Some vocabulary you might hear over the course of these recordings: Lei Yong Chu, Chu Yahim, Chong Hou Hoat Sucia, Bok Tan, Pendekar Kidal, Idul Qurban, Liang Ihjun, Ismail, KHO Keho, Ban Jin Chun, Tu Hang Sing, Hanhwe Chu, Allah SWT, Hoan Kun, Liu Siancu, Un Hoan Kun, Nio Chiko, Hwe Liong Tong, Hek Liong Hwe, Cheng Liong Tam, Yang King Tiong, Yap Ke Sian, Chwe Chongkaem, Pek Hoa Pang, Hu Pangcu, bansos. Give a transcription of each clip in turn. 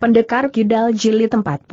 Pendekar Kidal Jilid 41.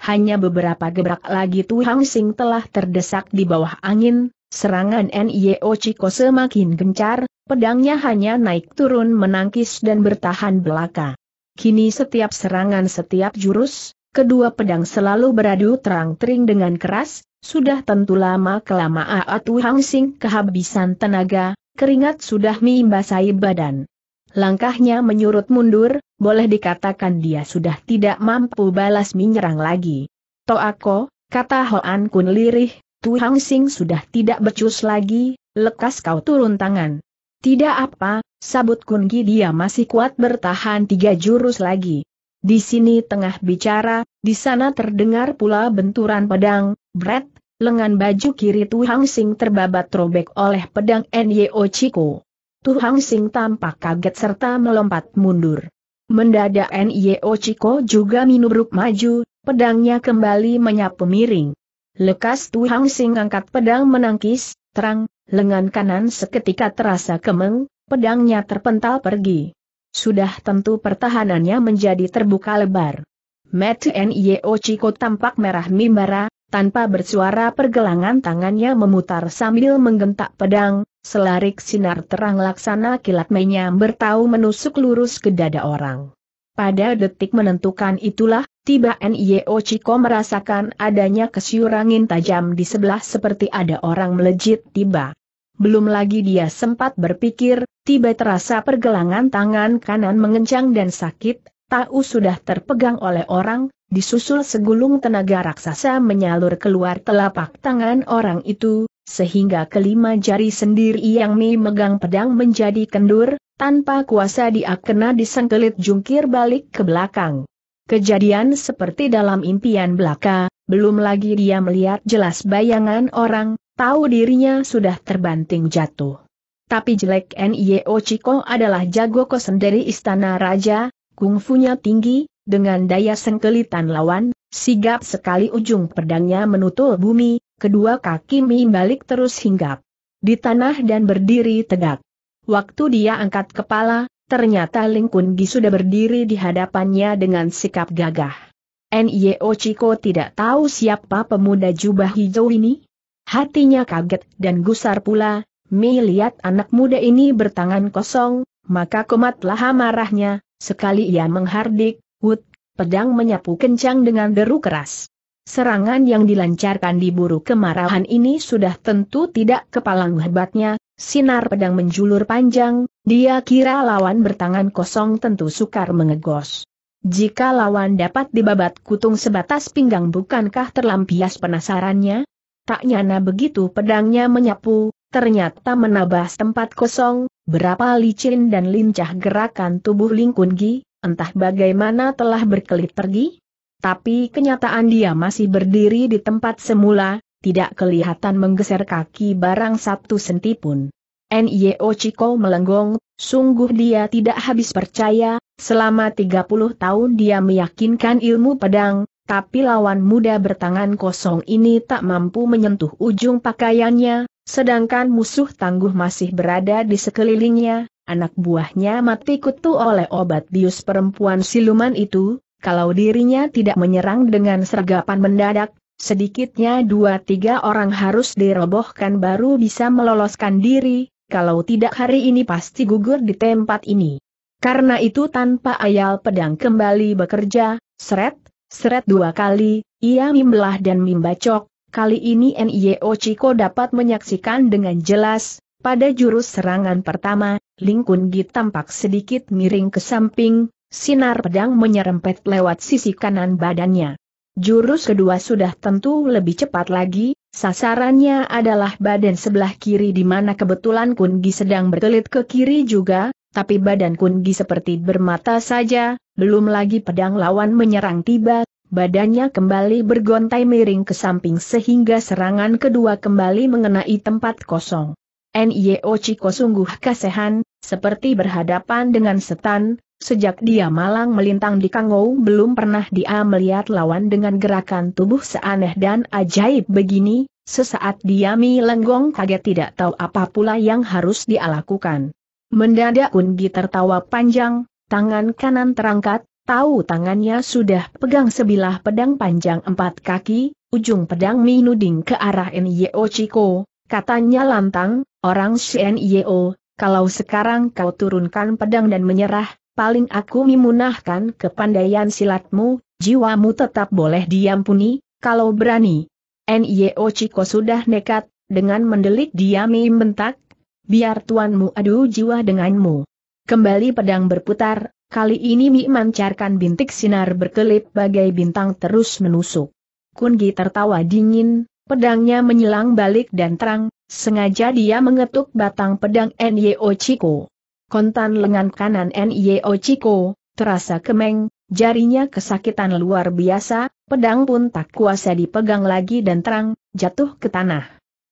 Hanya beberapa gebrak lagi Tu Hang Sing telah terdesak di bawah angin, serangan Nio Chiko semakin gencar, pedangnya hanya naik turun menangkis dan bertahan belaka. Kini setiap serangan setiap jurus, kedua pedang selalu beradu terang-tering dengan keras, sudah tentu lama kelamaan Tu Hang Sing kehabisan tenaga, keringat sudah membasahi badan. Langkahnya menyurut mundur, boleh dikatakan dia sudah tidak mampu balas menyerang lagi. "Toako," kata Hoan Kun lirih, "Tu Hang Sing sudah tidak becus lagi, lekas kau turun tangan." "Tidak apa," sabut Kun Gi, "dia masih kuat bertahan 3 jurus lagi." Di sini tengah bicara, di sana terdengar pula benturan pedang, bret, lengan baju kiri Tu Hang Sing terbabat robek oleh pedang Nio Chiko. Tu Hang Sing tampak kaget serta melompat mundur. Mendadak Nio Chiko juga minubruk maju, pedangnya kembali menyapu miring. Lekas Tu Hang Sing angkat pedang menangkis, terang, lengan kanan seketika terasa kemeng, pedangnya terpental pergi. Sudah tentu pertahanannya menjadi terbuka lebar. Mata Nio Chiko tampak merah membara, tanpa bersuara pergelangan tangannya memutar sambil menggentak pedang. Selarik sinar terang laksana kilat menyambar tahu menusuk lurus ke dada orang. Pada detik menentukan itulah, tiba Nio Chiko merasakan adanya kesiur angin tajam di sebelah seperti ada orang melejit tiba. Belum lagi dia sempat berpikir, tiba terasa pergelangan tangan kanan mengencang dan sakit, tahu sudah terpegang oleh orang, disusul segulung tenaga raksasa menyalur keluar telapak tangan orang itu. Sehingga kelima jari sendiri yang memegang pedang menjadi kendur, tanpa kuasa dia kena disengkelit jungkir balik ke belakang. Kejadian seperti dalam impian belaka, belum lagi dia melihat jelas bayangan orang, tahu dirinya sudah terbanting jatuh. Tapi jelek Nio Chiko adalah jago kosen dari istana raja, kungfunya tinggi, dengan daya sengkelitan lawan, sigap sekali ujung pedangnya menutul bumi. Kedua kaki Mi balik terus hinggap di tanah dan berdiri tegak. Waktu dia angkat kepala, ternyata Ling Kun Gi sudah berdiri di hadapannya dengan sikap gagah. Nio Chiko tidak tahu siapa pemuda jubah hijau ini. Hatinya kaget dan gusar pula, Mi lihat anak muda ini bertangan kosong, maka komatlah marahnya, sekali ia menghardik, wut, pedang menyapu kencang dengan deru keras. Serangan yang dilancarkan diburu kemarahan ini sudah tentu tidak kepalang hebatnya, sinar pedang menjulur panjang, dia kira lawan bertangan kosong tentu sukar mengegos. Jika lawan dapat dibabat kutung sebatas pinggang bukankah terlampias penasarannya? Tak nyana begitu pedangnya menyapu, ternyata menabas tempat kosong, berapa licin dan lincah gerakan tubuh Ling Kun Gi, entah bagaimana telah berkelit pergi. Tapi kenyataan dia masih berdiri di tempat semula, tidak kelihatan menggeser kaki barang 1 senti pun. Nio Chiko melenggong, sungguh dia tidak habis percaya, selama 30 tahun dia meyakinkan ilmu pedang, tapi lawan muda bertangan kosong ini tak mampu menyentuh ujung pakaiannya, sedangkan musuh tangguh masih berada di sekelilingnya, anak buahnya mati kutu oleh obat bius perempuan siluman itu. Kalau dirinya tidak menyerang dengan sergapan mendadak, sedikitnya 2-3 orang harus dirobohkan baru bisa meloloskan diri, kalau tidak hari ini pasti gugur di tempat ini. Karena itu tanpa ayal pedang kembali bekerja, seret, seret 2 kali, ia membelah dan membacok, kali ini Nio Chiko dapat menyaksikan dengan jelas, pada jurus serangan pertama, Ling Kun Gi tampak sedikit miring ke samping, sinar pedang menyerempet lewat sisi kanan badannya. Jurus kedua sudah tentu lebih cepat lagi, sasarannya adalah badan sebelah kiri di mana kebetulan Kun Gi sedang berkelit ke kiri juga, tapi badan Kun Gi seperti bermata saja, belum lagi pedang lawan menyerang tiba, badannya kembali bergontai miring ke samping sehingga serangan kedua kembali mengenai tempat kosong. Nio Chiko sungguh kasihan, seperti berhadapan dengan setan. Sejak dia malang melintang di Kangou belum pernah dia melihat lawan dengan gerakan tubuh seaneh dan ajaib begini, sesaat dia melenggong kaget tidak tahu apa pula yang harus dia lakukan. Mendadak Kun Gi tertawa panjang, tangan kanan terangkat, Tahu tangannya sudah pegang sebilah pedang panjang 4 kaki, ujung pedang menuding ke arah Nio Chiko, katanya lantang, "Orang si Nio, kalau sekarang kau turunkan pedang dan menyerah, paling aku memunahkan kepandaian silatmu, jiwamu tetap boleh diampuni, kalau berani." Nio Chiko sudah nekat, dengan mendelik dia membentak, "Biar tuanmu adu jiwa denganmu." Kembali pedang berputar, kali ini Mi mancarkan bintik sinar berkelip bagai bintang terus menusuk. Kun Gi tertawa dingin, pedangnya menyilang balik dan terang, sengaja dia mengetuk batang pedang Nio Chiko. Kontan lengan kanan Nio Chiko terasa kemeng, jarinya kesakitan luar biasa, pedang pun tak kuasa dipegang lagi dan terang, jatuh ke tanah.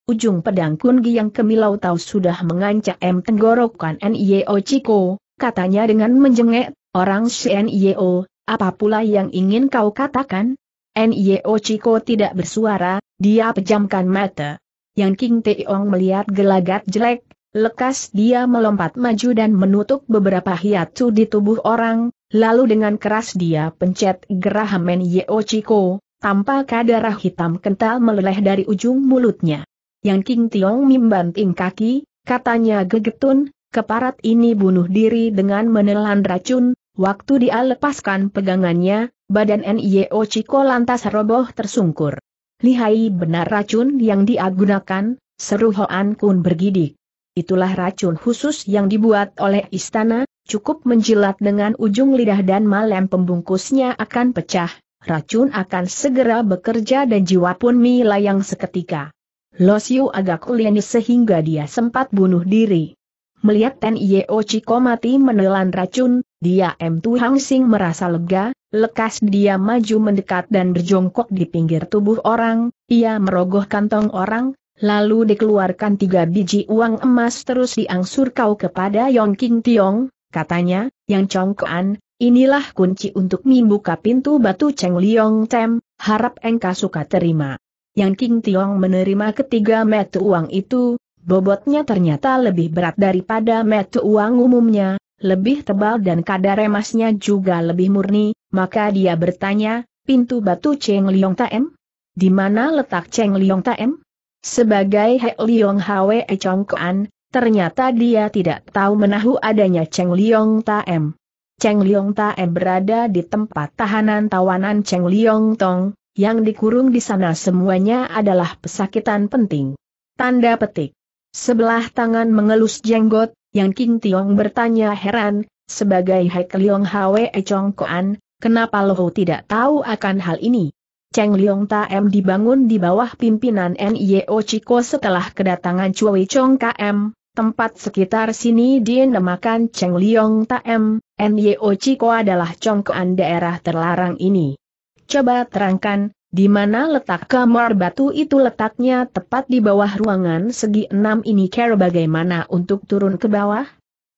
Ujung pedang Kun Gi yang kemilau tahu sudah mengancam tenggorokan Nio Chiko. Katanya dengan menjengek, "Orang si Nio, apa pula yang ingin kau katakan?" Nio Chiko tidak bersuara, dia pejamkan mata. Yang King Tiong melihat gelagat jelek, lekas dia melompat maju dan menutup beberapa hiatu di tubuh orang, lalu dengan keras dia pencet geraham Nio Chiko, tampak darah hitam kental meleleh dari ujung mulutnya. Yang King Tiong membanting kaki, katanya gegetun, "Keparat ini bunuh diri dengan menelan racun." Waktu dia lepaskan pegangannya, badan Nio Chiko lantas roboh tersungkur. "Lihai benar racun yang dia gunakan," seru Hoan Kun bergidik. "Itulah racun khusus yang dibuat oleh istana, cukup menjilat dengan ujung lidah dan malam pembungkusnya akan pecah, racun akan segera bekerja dan jiwa pun melayang seketika." Losiu agak lenis sehingga dia sempat bunuh diri. Melihat Nio Chiko mati menelan racun, dia Tu Hang Sing merasa lega, lekas dia maju mendekat dan berjongkok di pinggir tubuh orang, ia merogoh kantong orang, lalu dikeluarkan 3 biji uang emas terus diangsurkan kepada Yang King Tiong, katanya, "Yang Chongkoan, inilah kunci untuk membuka pintu batu Cheng Liong Tam, harap engkau suka terima." Yang King Tiong menerima ketiga mata uang itu. Bobotnya ternyata lebih berat daripada mata uang umumnya, lebih tebal dan kadar emasnya juga lebih murni, maka dia bertanya, "Pintu batu Cheng Liong Tam? Di mana letak Cheng Liong Tam?" Sebagai Hek Liong Hwe Chongkoan, ternyata dia tidak tahu menahu adanya Cheng Liong Tam. Cheng Liong Tam berada di tempat tahanan tawanan Cheng Liong Tong, yang dikurung di sana semuanya adalah pesakitan penting. Tanda petik. Sebelah tangan mengelus jenggot, Yang King Tiong bertanya heran, "Sebagai Hek Liong Hwe Chongkoan, kenapa lo tidak tahu akan hal ini?" Cheng Liong Tam dibangun di bawah pimpinan Nio Chiko setelah kedatangan Chwe Chongkaem, tempat sekitar sini dinamakan Cheng Liong Tam, Nio Chiko adalah Chongkoan daerah terlarang ini. "Coba terangkan, di mana letak kamar batu itu?" "Letaknya tepat di bawah ruangan segi 6 ini." "Kira bagaimana untuk turun ke bawah?"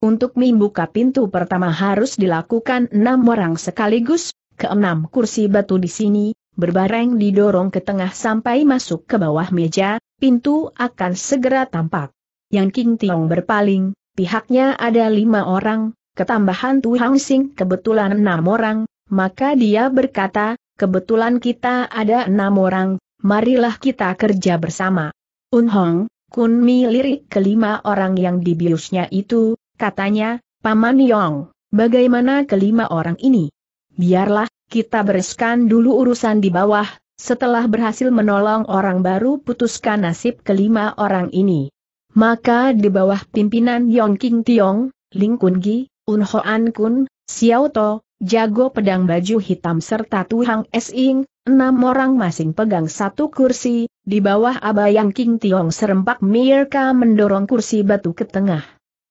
"Untuk membuka pintu pertama harus dilakukan 6 orang sekaligus, ke-6 kursi batu di sini, berbareng didorong ke tengah sampai masuk ke bawah meja, pintu akan segera tampak." Yang King Tiong berpaling, pihaknya ada 5 orang, ketambahan Tu Hang Sing kebetulan 6 orang, maka dia berkata, "Kebetulan kita ada 6 orang, marilah kita kerja bersama." Un Hoan Kun melirik ke 5 orang yang dibiusnya itu, katanya, "Paman Yong, bagaimana ke-5 orang ini?" "Biarlah, kita bereskan dulu urusan di bawah, setelah berhasil menolong orang baru putuskan nasib ke-5 orang ini." Maka di bawah pimpinan Yang King Tiong, Ling Kun Gi, Un Hoan Kun, Xiao Toh, jago pedang baju hitam serta Tu Hang Sing, 6 orang masing pegang 1 kursi, di bawah Yang King Tiong serempak mereka mendorong kursi batu ke tengah.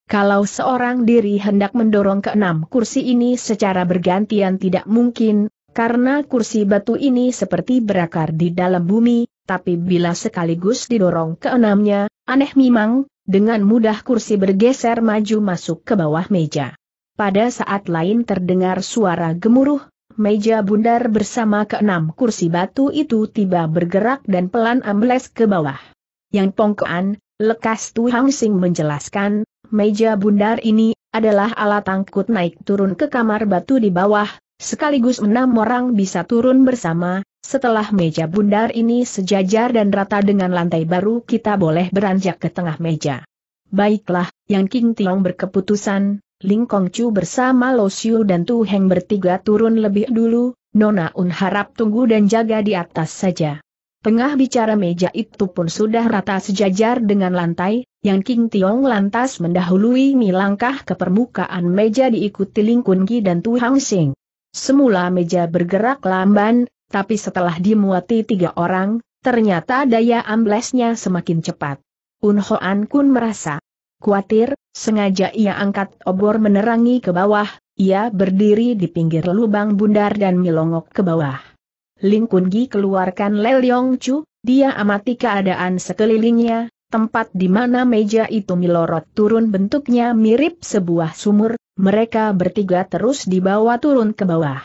Kalau seorang diri hendak mendorong ke-6 kursi ini secara bergantian tidak mungkin, karena kursi batu ini seperti berakar di dalam bumi, tapi bila sekaligus didorong ke-6-nya, aneh memang, dengan mudah kursi bergeser maju masuk ke bawah meja. Pada saat lain terdengar suara gemuruh, meja bundar bersama ke-6 kursi batu itu tiba bergerak dan pelan ambles ke bawah. "Yang Pongkoan," lekas Tu Hang Sing menjelaskan, "meja bundar ini adalah alat angkut naik turun ke kamar batu di bawah, Sekaligus 6 orang bisa turun bersama, setelah meja bundar ini sejajar dan rata dengan lantai baru kita boleh beranjak ke tengah meja. Baiklah, Yang King Tiong berkeputusan, Ling Kong Chu bersama Lo Siu dan Tu Heng bertiga turun lebih dulu, Nona Un harap tunggu dan jaga di atas saja. Tengah bicara meja itu pun sudah rata sejajar dengan lantai, Yang King Tiong lantas mendahului mi langkah ke permukaan meja diikuti Ling Kun Gi dan Tu Hang Sing. Semula meja bergerak lamban, tapi setelah dimuati 3 orang, ternyata daya amblesnya semakin cepat. Un Hoan Kun merasa khawatir, sengaja ia angkat obor menerangi ke bawah, ia berdiri di pinggir lubang bundar dan milongok ke bawah. Ling Kun Gi keluarkan Lei Yong Chu, dia amati keadaan sekelilingnya, tempat di mana meja itu milorot turun bentuknya mirip sebuah sumur. Mereka bertiga terus dibawa turun ke bawah.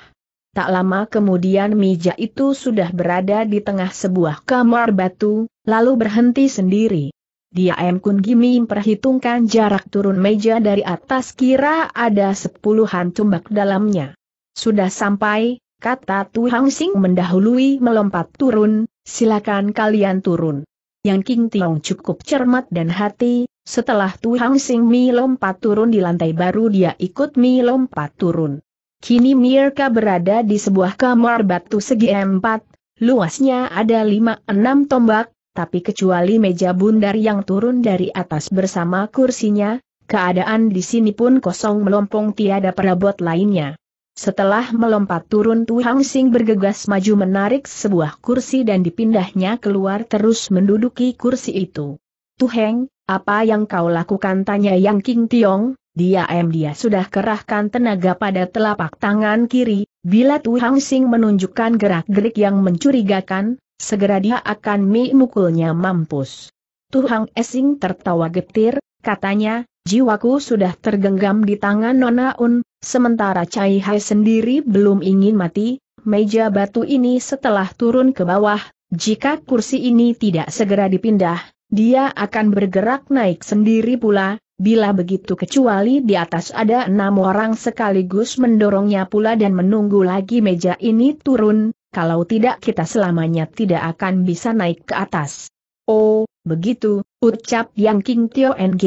Tak lama kemudian meja itu sudah berada di tengah sebuah kamar batu, lalu berhenti sendiri. Dia Kun Gi memperhitungkan jarak turun meja dari atas kira ada 10-an tombak dalamnya. Sudah sampai, kata Tu Hang Sing mendahului melompat turun, silakan kalian turun. Yang King Tiong cukup cermat dan hati. Setelah Tu Hang Sing mi lompat turun di lantai baru dia ikut mi lompat turun. Kini mereka berada di sebuah kamar batu segi 4, luasnya ada 5-6 tombak, tapi kecuali meja bundar yang turun dari atas bersama kursinya, keadaan di sini pun kosong melompong tiada perabot lainnya. Setelah melompat turun Tu Hang Sing bergegas maju menarik sebuah kursi dan dipindahnya keluar terus menduduki kursi itu. Tu Heng, apa yang kau lakukan? Tanya Yang King Tiong. Dia sudah kerahkan tenaga pada telapak tangan kiri. Bila Tu Hang Sing menunjukkan gerak-gerik yang mencurigakan, segera dia akan memukulnya mampus. Tu Hang Sing tertawa getir, katanya, jiwaku sudah tergenggam di tangan Nona Un, sementara Cai Hai sendiri belum ingin mati. Meja batu ini setelah turun ke bawah, jika kursi ini tidak segera dipindah, dia akan bergerak naik sendiri pula, bila begitu kecuali di atas ada 6 orang sekaligus mendorongnya pula dan menunggu lagi meja ini turun, kalau tidak kita selamanya tidak akan bisa naik ke atas. Oh, begitu, ucap Yang King Tiong.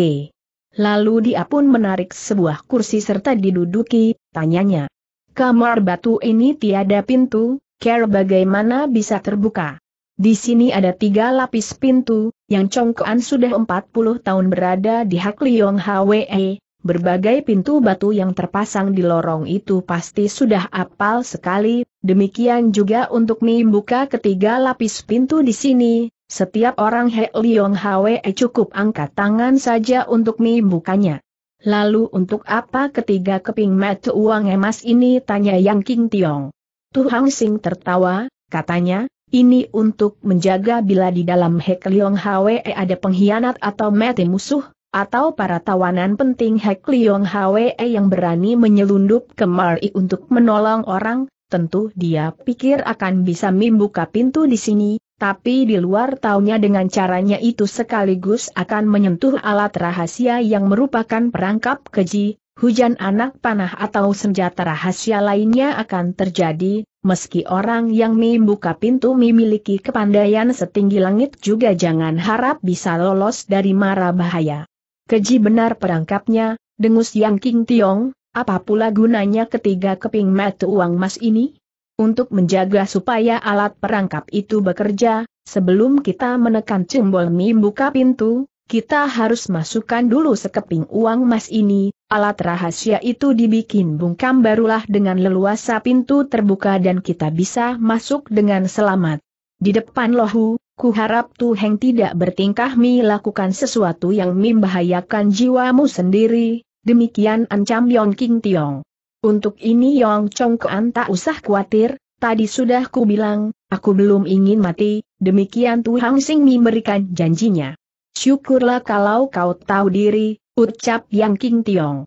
Lalu dia pun menarik sebuah kursi serta diduduki, tanyanya. Kamar batu ini tiada pintu, kira bagaimana bisa terbuka? Di sini ada 3 lapis pintu, yang Chongkoan sudah 40 tahun berada di Hek Liong Hwe. Berbagai pintu batu yang terpasang di lorong itu pasti sudah apal sekali, demikian juga untuk membuka ke 3 lapis pintu di sini, setiap orang Hek Liong Hwe cukup angkat tangan saja untuk membukanya. Lalu untuk apa ke 3 keping mata uang emas ini? Tanya Yang King Tiong. Tu Hang Sing tertawa, katanya, ini untuk menjaga bila di dalam Hek Liong Hwe ada pengkhianat atau mati musuh, atau para tawanan penting Hek Liong Hwe yang berani menyelundup kemari untuk menolong orang. Tentu dia pikir akan bisa membuka pintu di sini, tapi di luar taunya dengan caranya itu sekaligus akan menyentuh alat rahasia yang merupakan perangkap keji, hujan anak panah atau senjata rahasia lainnya akan terjadi. Meski orang yang membuka pintu memiliki kepandaian setinggi langit juga jangan harap bisa lolos dari mara bahaya. Keji benar perangkapnya, dengus Yang King Tiong, apa pula gunanya ke 3 keping mata uang mas ini? Untuk menjaga supaya alat perangkap itu bekerja, sebelum kita menekan tombol membuka pintu, kita harus masukkan dulu 1 keping uang mas ini. Alat rahasia itu dibikin bungkam barulah dengan leluasa pintu terbuka dan kita bisa masuk dengan selamat. Di depan lohu, ku harap Tu Heng tidak bertingkah melakukan sesuatu yang membahayakan jiwamu sendiri, demikian ancam Yang King Tiong. Untuk ini Yong Chongkoan tak usah khawatir, tadi sudah ku bilang, aku belum ingin mati, demikian Tu Hang Sing memberikan janjinya. Syukurlah kalau kau tahu diri, ucap Yang King Tiong.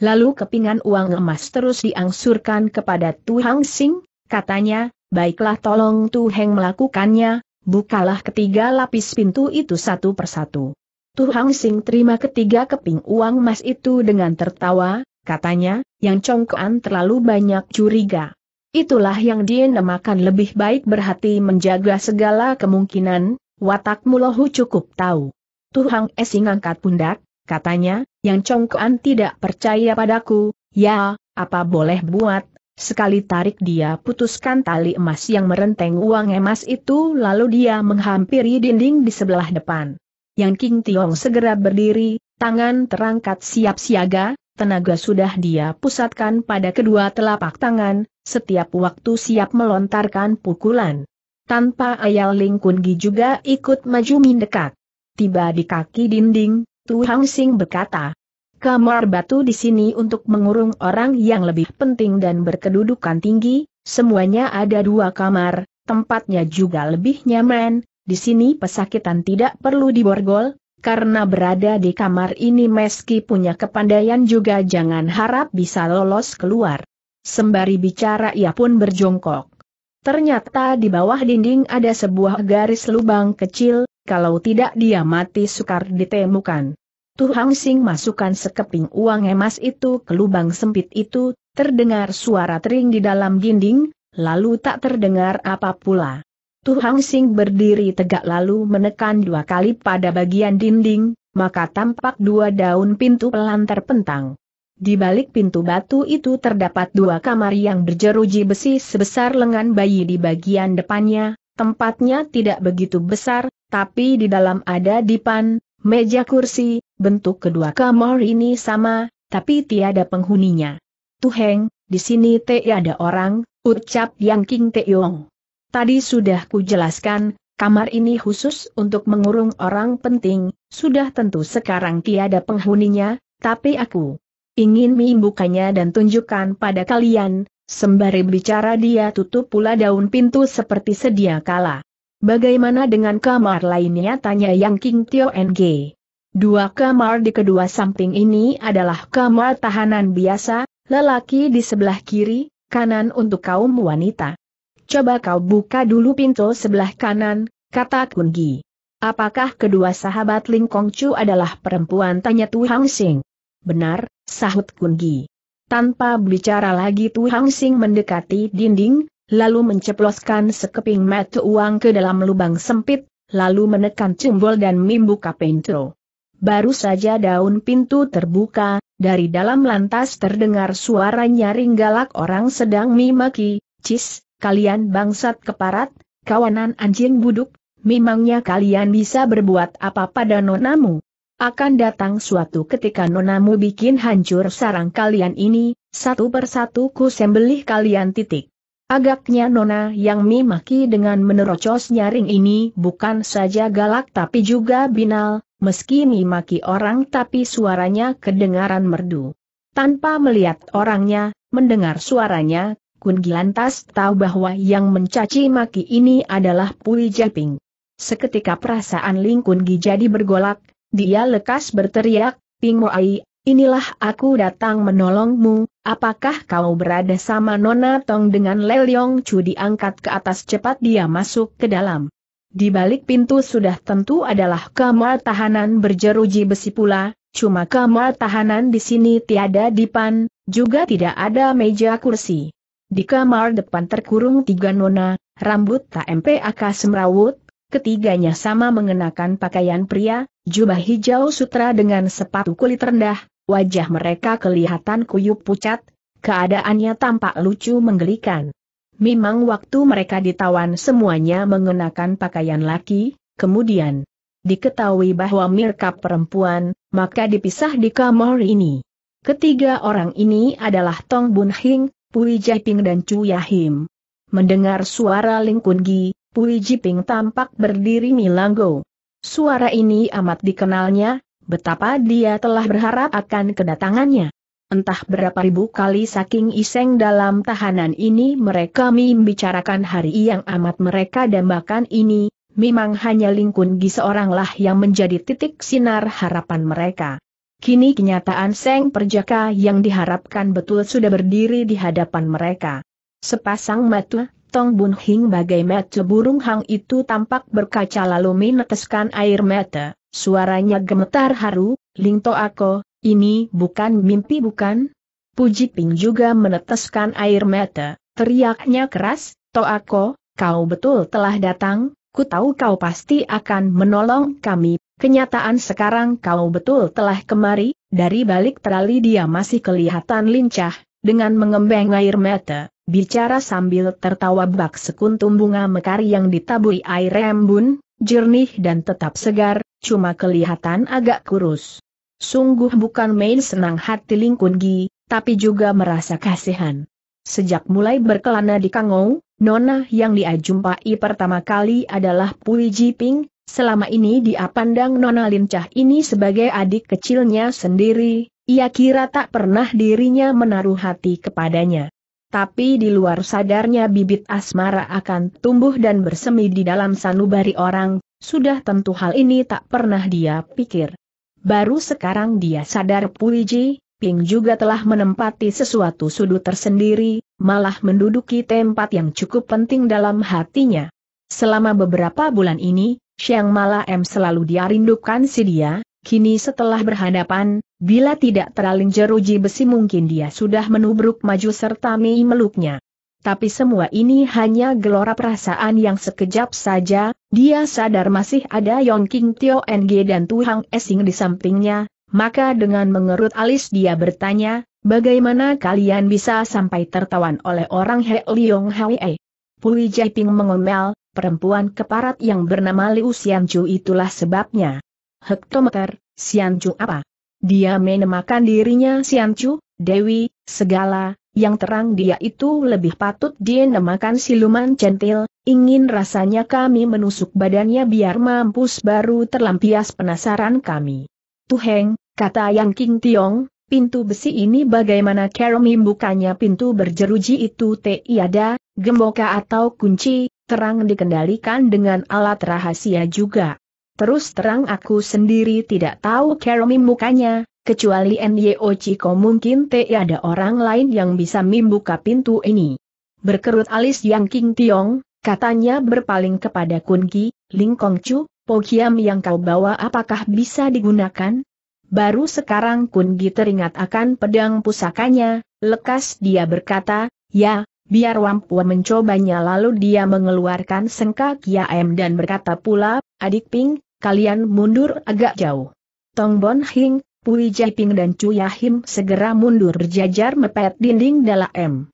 Lalu kepingan uang emas terus diangsurkan kepada Tu Hang Sing, katanya, baiklah tolong Tu Heng melakukannya, bukalah ke 3 lapis pintu itu satu persatu. Tu Hang Sing terima ke 3 keping uang emas itu dengan tertawa, katanya, Yang Chongkoan terlalu banyak curiga. Itulah yang dinamakan lebih baik berhati menjaga segala kemungkinan, watakmu lohu cukup tahu. Tu Hang Sing angkat pundak, katanya, yang Congkoan tidak percaya padaku, ya, apa boleh buat, sekali tarik dia putuskan tali emas yang merenteng uang emas itu lalu dia menghampiri dinding di sebelah depan. Yang King Tiong segera berdiri, tangan terangkat siap siaga, tenaga sudah dia pusatkan pada kedua telapak tangan, setiap waktu siap melontarkan pukulan. Tanpa ayal Ling Kun Gi juga ikut maju mendekat. Tiba di kaki dinding, Tu Hang Sing berkata, kamar batu di sini untuk mengurung orang yang lebih penting dan berkedudukan tinggi, semuanya ada dua kamar, tempatnya juga lebih nyaman, di sini pesakitan tidak perlu diborgol, karena berada di kamar ini meski punya kepandaian juga jangan harap bisa lolos keluar. Sembari bicara ia pun berjongkok. Ternyata di bawah dinding ada sebuah garis lubang kecil, kalau tidak dia mati sukar ditemukan. Tu Hang Sing masukkan sekeping uang emas itu ke lubang sempit itu, terdengar suara tering di dalam dinding, lalu tak terdengar apa pula. Tu Hang Sing berdiri tegak lalu menekan dua kali pada bagian dinding, maka tampak dua daun pintu pelan terpentang. Di balik pintu batu itu terdapat dua kamar yang berjeruji besi sebesar lengan bayi di bagian depannya, tempatnya tidak begitu besar, tapi di dalam ada dipan, meja kursi, bentuk kedua kamar ini sama, tapi tiada penghuninya. Tu Heng, di sini tiada orang, ucap Yang King Tiong. Tadi sudah kujelaskan, kamar ini khusus untuk mengurung orang penting, sudah tentu sekarang tiada penghuninya, tapi aku ingin membukanya dan tunjukkan pada kalian. Sembari bicara dia tutup pula daun pintu seperti sedia kala. Bagaimana dengan kamar lainnya? Tanya Yang King Tiong. Dua kamar di kedua samping ini adalah kamar tahanan biasa, lelaki di sebelah kiri, kanan untuk kaum wanita. Coba kau buka dulu pintu sebelah kanan, kata Kun Gi. Apakah kedua sahabat Ling Kong Chu adalah perempuan? Tanya Tu Hang Sing. Benar, sahut Kun Gi. Tanpa bicara lagi Tu Hang Sing mendekati dinding, lalu menceploskan sekeping mata uang ke dalam lubang sempit, lalu menekan jempol dan membuka pintu. Baru saja daun pintu terbuka, dari dalam lantas terdengar suara nyaring galak orang sedang memaki, "Cis, kalian bangsat keparat, kawanan anjing buduk, memangnya kalian bisa berbuat apa pada nonamu? Akan datang suatu ketika nonamu bikin hancur sarang kalian ini, satu persatu ku sembelih kalian . Agaknya nona yang memaki dengan menerocos nyaring ini bukan saja galak tapi juga binal, meski memaki orang tapi suaranya kedengaran merdu. Tanpa melihat orangnya, mendengar suaranya, Kun Gi lantas tahu bahwa yang mencaci maki ini adalah Pui Ji Ping. Seketika perasaan Ling Kun Gi jadi bergolak. Dia lekas berteriak, "Ping Moai, inilah aku datang menolongmu, apakah kau berada sama Nona Tong?" Dengan Lei Yong Chu diangkat ke atas cepat dia masuk ke dalam. Di balik pintu sudah tentu adalah kamar tahanan berjeruji besi pula, cuma kamar tahanan di sini tiada dipan, juga tidak ada meja kursi. Di kamar depan terkurung tiga nona, rambut tak mpak semrawut, ketiganya sama mengenakan pakaian pria, jubah hijau sutra dengan sepatu kulit rendah, wajah mereka kelihatan kuyup pucat, keadaannya tampak lucu menggelikan. Memang waktu mereka ditawan semuanya mengenakan pakaian laki, kemudian diketahui bahwa mereka perempuan, maka dipisah di kamar ini. Ketiga orang ini adalah Tong Bun Hing, Pui Ji Ping dan Chu Yahim. Mendengar suara Ling Kun Gi, Pui Ji Ping tampak berdiri milanggo. Suara ini amat dikenalnya, betapa dia telah berharap akan kedatangannya. Entah berapa ribu kali saking iseng dalam tahanan ini mereka membicarakan hari yang amat mereka dambakan ini, memang hanya Ling Kun Gi seoranglah yang menjadi titik sinar harapan mereka. Kini kenyataan Seng Perjaka yang diharapkan betul sudah berdiri di hadapan mereka. Sepasang mata Tong Bun Hing bagai mata burung hang itu tampak berkaca lalu meneteskan air mata, suaranya gemetar haru, "Ling To Ako, ini bukan mimpi bukan?" Pui Ji Ping juga meneteskan air mata, Teriaknya keras, "Toako, kau betul telah datang, ku tahu kau pasti akan menolong kami. Kenyataan sekarang kau betul telah kemari." Dari balik terali dia masih kelihatan lincah, dengan mengembang air mata, bicara sambil tertawa bak sekuntum bunga mekar yang ditaburi air embun, jernih dan tetap segar, cuma kelihatan agak kurus. Sungguh bukan main senang hati Ling Kun Gi, tapi juga merasa kasihan. Sejak mulai berkelana di Kangou, nona yang dia jumpai pertama kali adalah Pui Ji Ping. Selama ini dia pandang nona lincah ini sebagai adik kecilnya sendiri, ia kira tak pernah dirinya menaruh hati kepadanya. Tapi di luar sadarnya bibit asmara akan tumbuh dan bersemi di dalam sanubari orang, sudah tentu hal ini tak pernah dia pikir. Baru sekarang dia sadar Pui Ji Ping juga telah menempati sesuatu sudut tersendiri, malah menduduki tempat yang cukup penting dalam hatinya. Selama beberapa bulan ini, Siang Malam selalu dia rindukan si dia, kini setelah berhadapan, bila tidak teraling jeruji besi mungkin dia sudah menubruk maju serta meluknya. Tapi semua ini hanya gelora perasaan yang sekejap saja, dia sadar masih ada Yang King Tiong dan Tu Hang Sing di sampingnya, maka dengan mengerut alis dia bertanya, "Bagaimana kalian bisa sampai tertawan oleh orang Hek Liong Hwe?" Pui Ji Ping mengomel, "Perempuan keparat yang bernama Liu Siancu itulah sebabnya." "Hektometer, Siancu apa? Dia menamakan dirinya Siancu, Dewi, segala, yang terang dia itu lebih patut dia namakan siluman centil, ingin rasanya kami menusuk badannya biar mampus baru terlampias penasaran kami." "Tuheng," kata Yang King Tiong, "pintu besi ini bagaimana kami bukanya pintu berjeruji itu tiada, gemboka atau kunci, terang dikendalikan dengan alat rahasia juga. Terus terang aku sendiri tidak tahu kami membukanya, kecuali Nio Chiko mungkin tiada orang lain yang bisa membuka pintu ini." Berkerut alis Yang King Tiong, katanya berpaling kepada Kun Gi, "Ling Kongcu, pokiam yang kau bawa apakah bisa digunakan?" Baru sekarang Kun Gi teringat akan pedang pusakanya, lekas dia berkata, "Ya, biar Wampua mencobanya." Lalu dia mengeluarkan sengkak Yaem dan berkata pula, "Adik Ping, kalian mundur agak jauh." Tong Bun Hing, Pui Ji Ping dan Chu Yahim segera mundur berjajar mepet dinding dalam.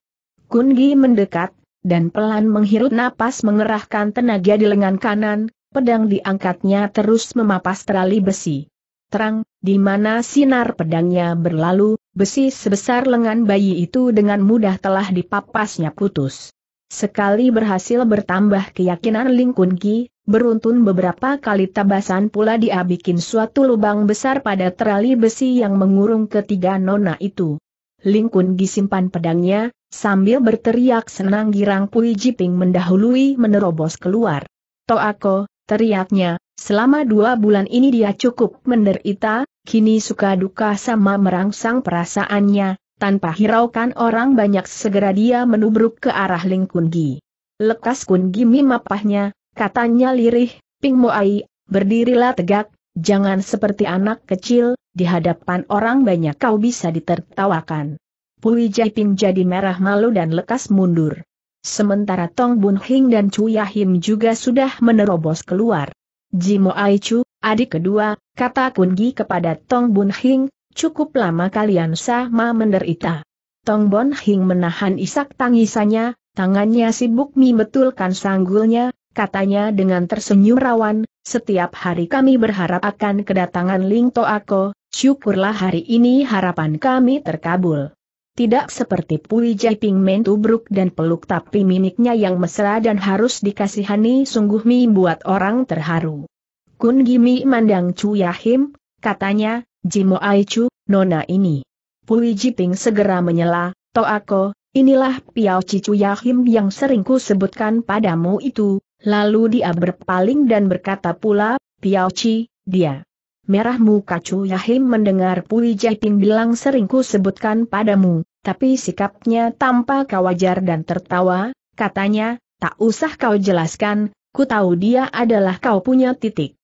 Kun Gi mendekat, dan pelan menghirup napas mengerahkan tenaga di lengan kanan, pedang diangkatnya terus memapas terali besi. Terang, di mana sinar pedangnya berlalu, besi sebesar lengan bayi itu dengan mudah telah dipapasnya putus. Sekali berhasil bertambah keyakinan Ling Kun Gi. Beruntun beberapa kali tabasan pula dia bikin suatu lubang besar pada terali besi yang mengurung ketiga nona itu. Ling Kun Gi simpan pedangnya, sambil berteriak senang girang Pui Ji Ping mendahului menerobos keluar. "Toako," teriaknya, "selama 2 bulan ini dia cukup menderita, kini suka duka sama merangsang perasaannya." Tanpa hiraukan orang banyak segera dia menubruk ke arah Ling Kun Gi. Lekas Kun Gi mimapahnya, katanya lirih, "Ping Moai, berdirilah tegak, jangan seperti anak kecil, di hadapan orang banyak kau bisa ditertawakan." Pui Ji Ping jadi merah malu dan lekas mundur. Sementara Tong Bun Hing dan Chu Yahim juga sudah menerobos keluar. "Ji Moai Chu, adik kedua," kata Kun Gi kepada Tong Bun Hing, "cukup lama kalian sama menderita." Tong Bun Hing menahan isak tangisannya, tangannya sibuk membetulkan sanggulnya. Katanya dengan tersenyum rawan, "Setiap hari kami berharap akan kedatangan Ling Toako, syukurlah hari ini harapan kami terkabul." Tidak seperti Pui Ji Ping main tubruk dan peluk, tapi mimiknya yang mesra dan harus dikasihani sungguh membuat orang terharu. Kun Gi memandang Chu Yahim, katanya, "Ji Moai Chu, nona ini." Pui Ji Ping segera menyela, "Toako, inilah Piao Cicu Yahim yang seringku sebutkan padamu itu." Lalu dia berpaling dan berkata pula, "Piao Ci, dia." Merah muka Chu Yahim mendengar Pui Ji Ping bilang seringku sebutkan padamu, tapi sikapnya tampak wajar dan tertawa, katanya, "Tak usah kau jelaskan, ku tahu dia adalah kau punya titik.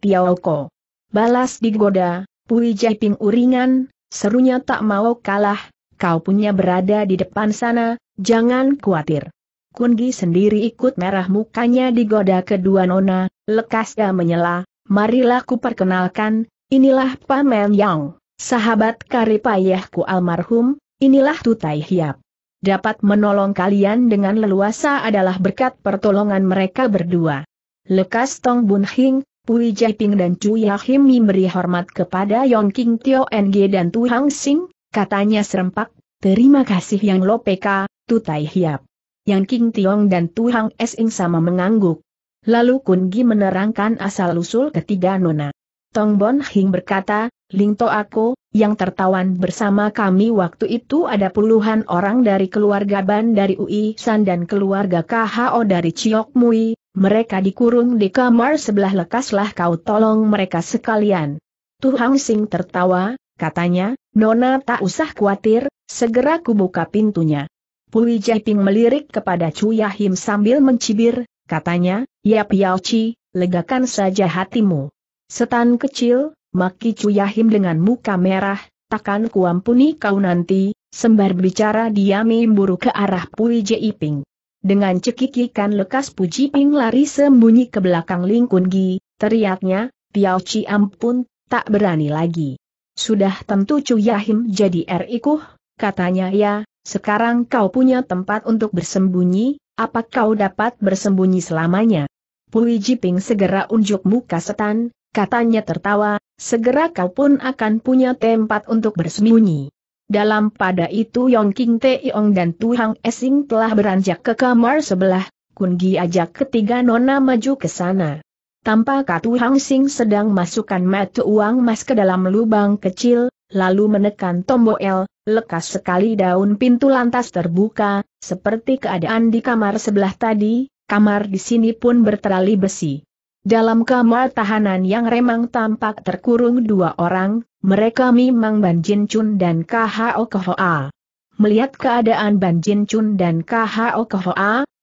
Piao Ko." Balas digoda, Pui Ji Ping uringan, serunya tak mau kalah, "Kau punya berada di depan sana, Jangan khawatir. Kun Gi sendiri ikut merah mukanya digoda kedua nona, lekasnya menyela, marilah ku perkenalkan, inilah Paman Yang, sahabat karib ayahku almarhum, inilah Tu Tai Hiap. Dapat menolong kalian dengan leluasa adalah berkat pertolongan mereka berdua. Lekas Tong Bun Hing, Pui Ji Ping dan Chu Yahim memberi hormat kepada Yang King Tiong dan Tu Hang Sing, katanya serempak, terima kasih Yang Lopeka, Tu Tai Hiap. Yang King Tiong dan Tu Hang Sing sama mengangguk. Lalu Kun Gi menerangkan asal-usul ketiga nona. Tong Bun Hing berkata, Ling To Ako, yang tertawan bersama kami waktu itu ada puluhan orang dari keluarga Ban dari Ui San dan keluarga KHO dari Ciok Mui, mereka dikurung di kamar sebelah lekaslah kau tolong mereka sekalian. Tu Hang Sing tertawa, katanya, nona tak usah khawatir, segera kubuka pintunya. Pui Ji Ping melirik kepada Chu Yahim sambil mencibir, katanya, Yap Yao Chi, legakan saja hatimu. Setan kecil, maki Chu Yahim dengan muka merah, takkan kuampuni kau nanti, sembar bicara dia memburu ke arah Pui Ji Ping. Dengan cekikikan lekas Pui Ji Ping lari sembunyi ke belakang Ling Kun Gi, teriaknya, Yao Chi ampun, tak berani lagi. Sudah tentu Chu Yahim jadi erikuh, katanya ya. Sekarang kau punya tempat untuk bersembunyi, apa kau dapat bersembunyi selamanya? Pui Ji Ping segera unjuk muka setan, katanya tertawa, segera kau pun akan punya tempat untuk bersembunyi. Dalam pada itu Yang King Tiong dan Tu Hang Sing telah beranjak ke kamar sebelah, Kun Gi ajak ketiga nona maju ke sana. Tampak Tu Hang Sing sedang masukkan mata uang emas ke dalam lubang kecil, lalu menekan tombol L. Lekas sekali daun pintu lantas terbuka, seperti keadaan di kamar sebelah tadi, kamar di sini pun berterali besi. Dalam kamar tahanan yang remang tampak terkurung dua orang, mereka memang Ban Jin Chun dan KHO Keho. Melihat keadaan Ban Jin Chun dan KHO Keho,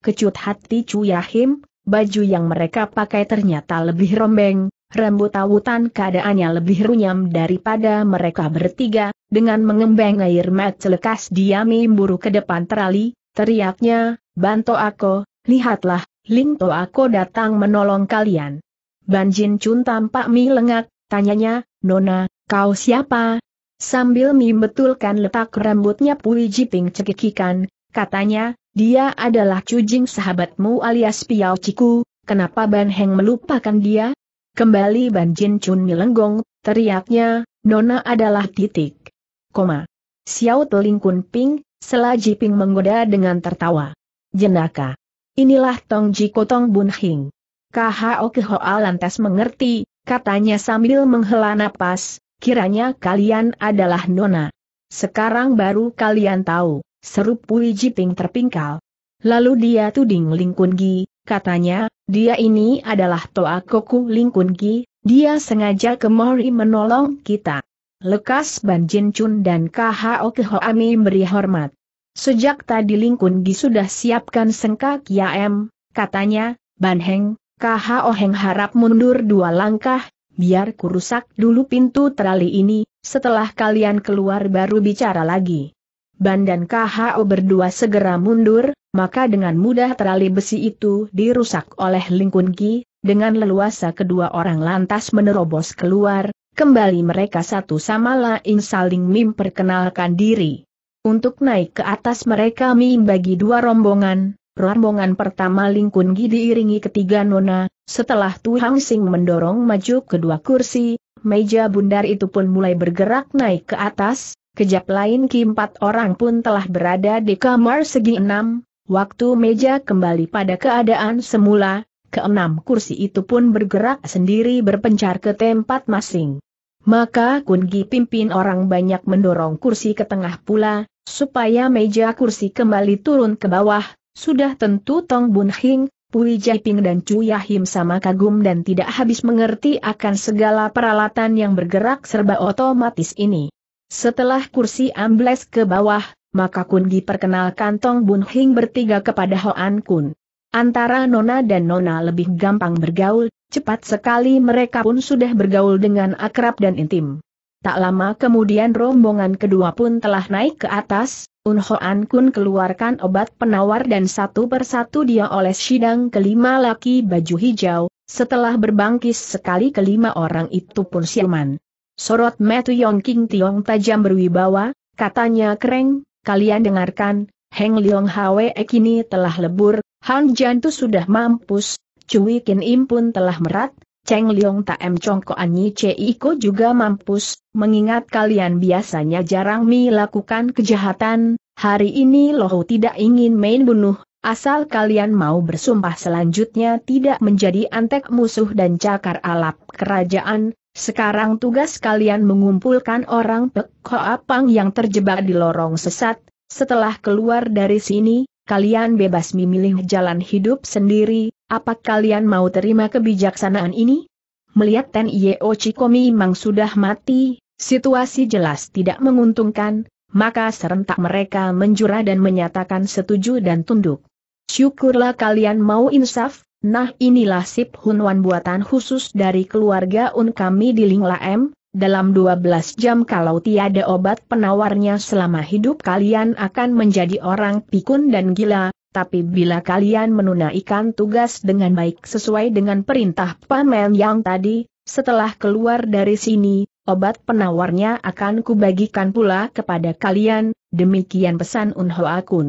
kecut hati Chu Yahim, baju yang mereka pakai ternyata lebih rombeng. Rambut tawutan keadaannya lebih runyam daripada mereka bertiga, dengan mengembang air mata lekas dia memburu ke depan terali, teriaknya, Ban To Ako, lihatlah, Ling To Ako datang menolong kalian. Ban Jin Chun tampak mi lengak, tanyanya, nona, kau siapa? Sambil mi betulkan letak rambutnya Pui Ji Ping cekikikan, katanya, dia adalah cujing sahabatmu alias Piao Ciku, kenapa Ban Heng melupakan dia? Kembali Ban Jin Chun melenggong, teriaknya, nona adalah titik. Koma. Xiao Toh Ling Kun Ping, Selaji Ping menggoda dengan tertawa. Jenaka. Inilah Tong Jiko Tong Bun Hing. KHO Keho lantas mengerti, katanya sambil menghela napas, kiranya kalian adalah nona. Sekarang baru kalian tahu, seru Pui Ji Ping terpingkal. Lalu dia tuding Ling Kun Gi, katanya, dia ini adalah Toa Koku Ling Kun Gi, dia sengaja kemari menolong kita. Lekas Ban Jin Chun dan KHO Keho memberi hormat. Sejak tadi Ling Kun Gi sudah siapkan sengkak Yaem, katanya, Ban Heng, KHO Heng harap mundur dua langkah, biar kurusak dulu pintu terali ini, setelah kalian keluar baru bicara lagi. Ban dan KHO berdua segera mundur, maka dengan mudah terali besi itu dirusak oleh Ling Kun Gi, dengan leluasa kedua orang lantas menerobos keluar, kembali mereka satu sama lain saling memperkenalkan diri. Untuk naik ke atas mereka membagi dua rombongan, rombongan pertama Ling Kun Gi diiringi ketiga nona, setelah Tu Hang Sing mendorong maju kedua kursi, meja bundar itu pun mulai bergerak naik ke atas, kejap lain keempat orang pun telah berada di kamar segi enam. Waktu meja kembali pada keadaan semula, keenam kursi itu pun bergerak sendiri berpencar ke tempat masing. Maka Kun Gi pimpin orang banyak mendorong kursi ke tengah pula, supaya meja kursi kembali turun ke bawah, sudah tentu Tong Bun Hing, Pui Ji Ping dan Chu Yahim sama kagum dan tidak habis mengerti akan segala peralatan yang bergerak serba otomatis ini. Setelah kursi ambles ke bawah, maka Kun Gi perkenalkan Tong Bun Hing bertiga kepada Hoan Kun. Antara nona dan nona lebih gampang bergaul, cepat sekali mereka pun sudah bergaul dengan akrab dan intim. Tak lama kemudian rombongan kedua pun telah naik ke atas, Un Hoan Kun keluarkan obat penawar dan satu persatu dia oles sidang kelima laki baju hijau, setelah berbangkis sekali kelima orang itu pun siuman. Sorot mata Yang King Tiong tajam berwibawa, katanya kereng, kalian dengarkan, Heng Liong Hwe kini telah lebur, Han Jantu sudah mampus, Cui Kin Im pun telah merat, Cheng Liong Tam Chong Ko Anyi Ciko juga mampus, mengingat kalian biasanya jarang melakukan kejahatan, hari ini loh tidak ingin main bunuh, asal kalian mau bersumpah selanjutnya tidak menjadi antek musuh dan cakar alap kerajaan, sekarang tugas kalian mengumpulkan orang Pek Hoa Pang yang terjebak di lorong sesat, setelah keluar dari sini, kalian bebas memilih jalan hidup sendiri. Apa kalian mau terima kebijaksanaan ini? Melihat Ten Yeo Chiko memang sudah mati, situasi jelas tidak menguntungkan, maka serentak mereka menjura dan menyatakan setuju dan tunduk. Syukurlah kalian mau insaf, nah inilah sip hunwan buatan khusus dari keluarga Un kami di Ling Lam, dalam 12 jam kalau tiada obat penawarnya selama hidup kalian akan menjadi orang pikun dan gila. Tapi bila kalian menunaikan tugas dengan baik sesuai dengan perintah paman yang tadi, setelah keluar dari sini, obat penawarnya akan kubagikan pula kepada kalian, demikian pesan Un Hoan Kun.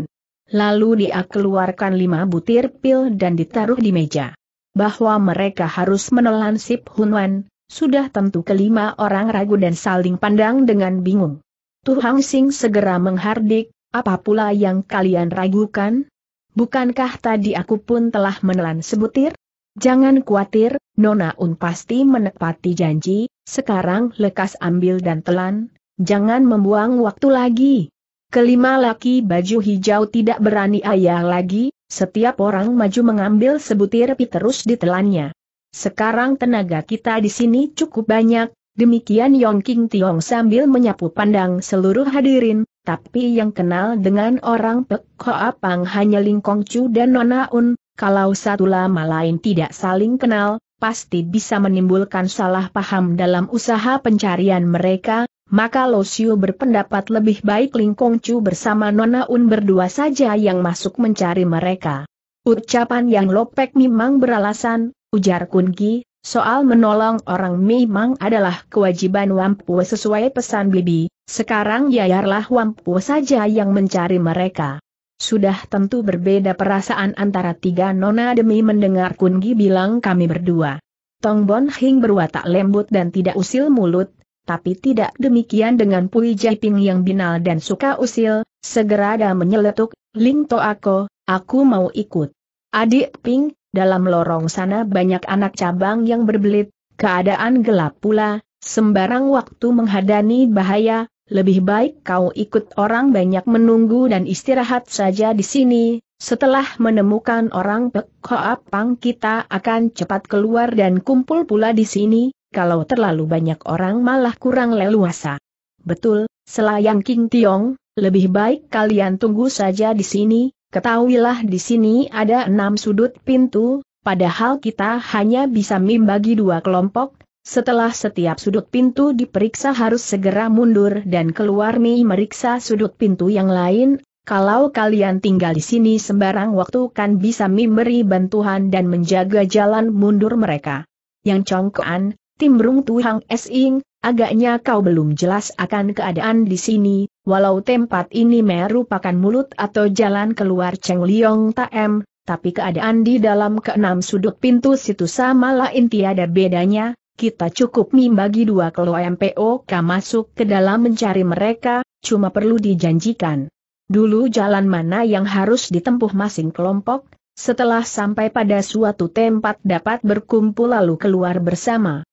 Lalu dia keluarkan 5 butir pil dan ditaruh di meja. Bahwa mereka harus menelan sip hunwan, sudah tentu kelima orang ragu dan saling pandang dengan bingung. Tu Hang Sing segera menghardik, apa pula yang kalian ragukan? Bukankah tadi aku pun telah menelan sebutir? Jangan khawatir, Nona Un pasti menepati janji, sekarang lekas ambil dan telan, jangan membuang waktu lagi. Kelima laki baju hijau tidak berani ayah lagi, setiap orang maju mengambil sebutir pil terus ditelannya. Sekarang tenaga kita di sini cukup banyak, demikian Yang King Tiong sambil menyapu pandang seluruh hadirin. Tapi yang kenal dengan orang Pek Hoa Pang hanya Ling Kongcu dan Nona Un, kalau satu lama lain tidak saling kenal, pasti bisa menimbulkan salah paham dalam usaha pencarian mereka, maka Lo Siu berpendapat lebih baik Ling Kongcu bersama Nona Un berdua saja yang masuk mencari mereka. Ucapan yang lopek memang beralasan, ujar Kun Gi, soal menolong orang memang adalah kewajiban Wampu sesuai pesan Bibi. Sekarang biarlah Wampu saja yang mencari mereka. Sudah tentu berbeda perasaan antara tiga nona demi mendengar Kun Gi bilang kami berdua. Tong Bun Hing berwatak lembut dan tidak usil mulut, tapi tidak demikian dengan Pui Ji Ping yang binal dan suka usil, segera ada menyeletuk, Ling To aku mau ikut. Adik Ping, dalam lorong sana banyak anak cabang yang berbelit, keadaan gelap pula, sembarang waktu menghadani bahaya. Lebih baik kau ikut orang banyak menunggu dan istirahat saja di sini, setelah menemukan orang Pek Hoa Pang kita akan cepat keluar dan kumpul pula di sini, kalau terlalu banyak orang malah kurang leluasa. Betul, Selayang King Tiong, lebih baik kalian tunggu saja di sini, ketahuilah di sini ada 6 sudut pintu, padahal kita hanya bisa membagi 2 kelompok. Setelah setiap sudut pintu diperiksa harus segera mundur dan keluar meriksa sudut pintu yang lain, kalau kalian tinggal di sini sembarang waktu kan bisa memberi bantuan dan menjaga jalan mundur mereka. Yang Congkoan, timbrung Tu Hang Sing, agaknya kau belum jelas akan keadaan di sini, walau tempat ini merupakan mulut atau jalan keluar Cheng Liong Tam, tapi keadaan di dalam ke-6 sudut pintu situ sama lain tiada bedanya. Kita cukup membagi 2 kelompok masuk ke dalam mencari mereka, cuma perlu dijanjikan dulu jalan mana yang harus ditempuh masing kelompok, setelah sampai pada suatu tempat dapat berkumpul lalu keluar bersama.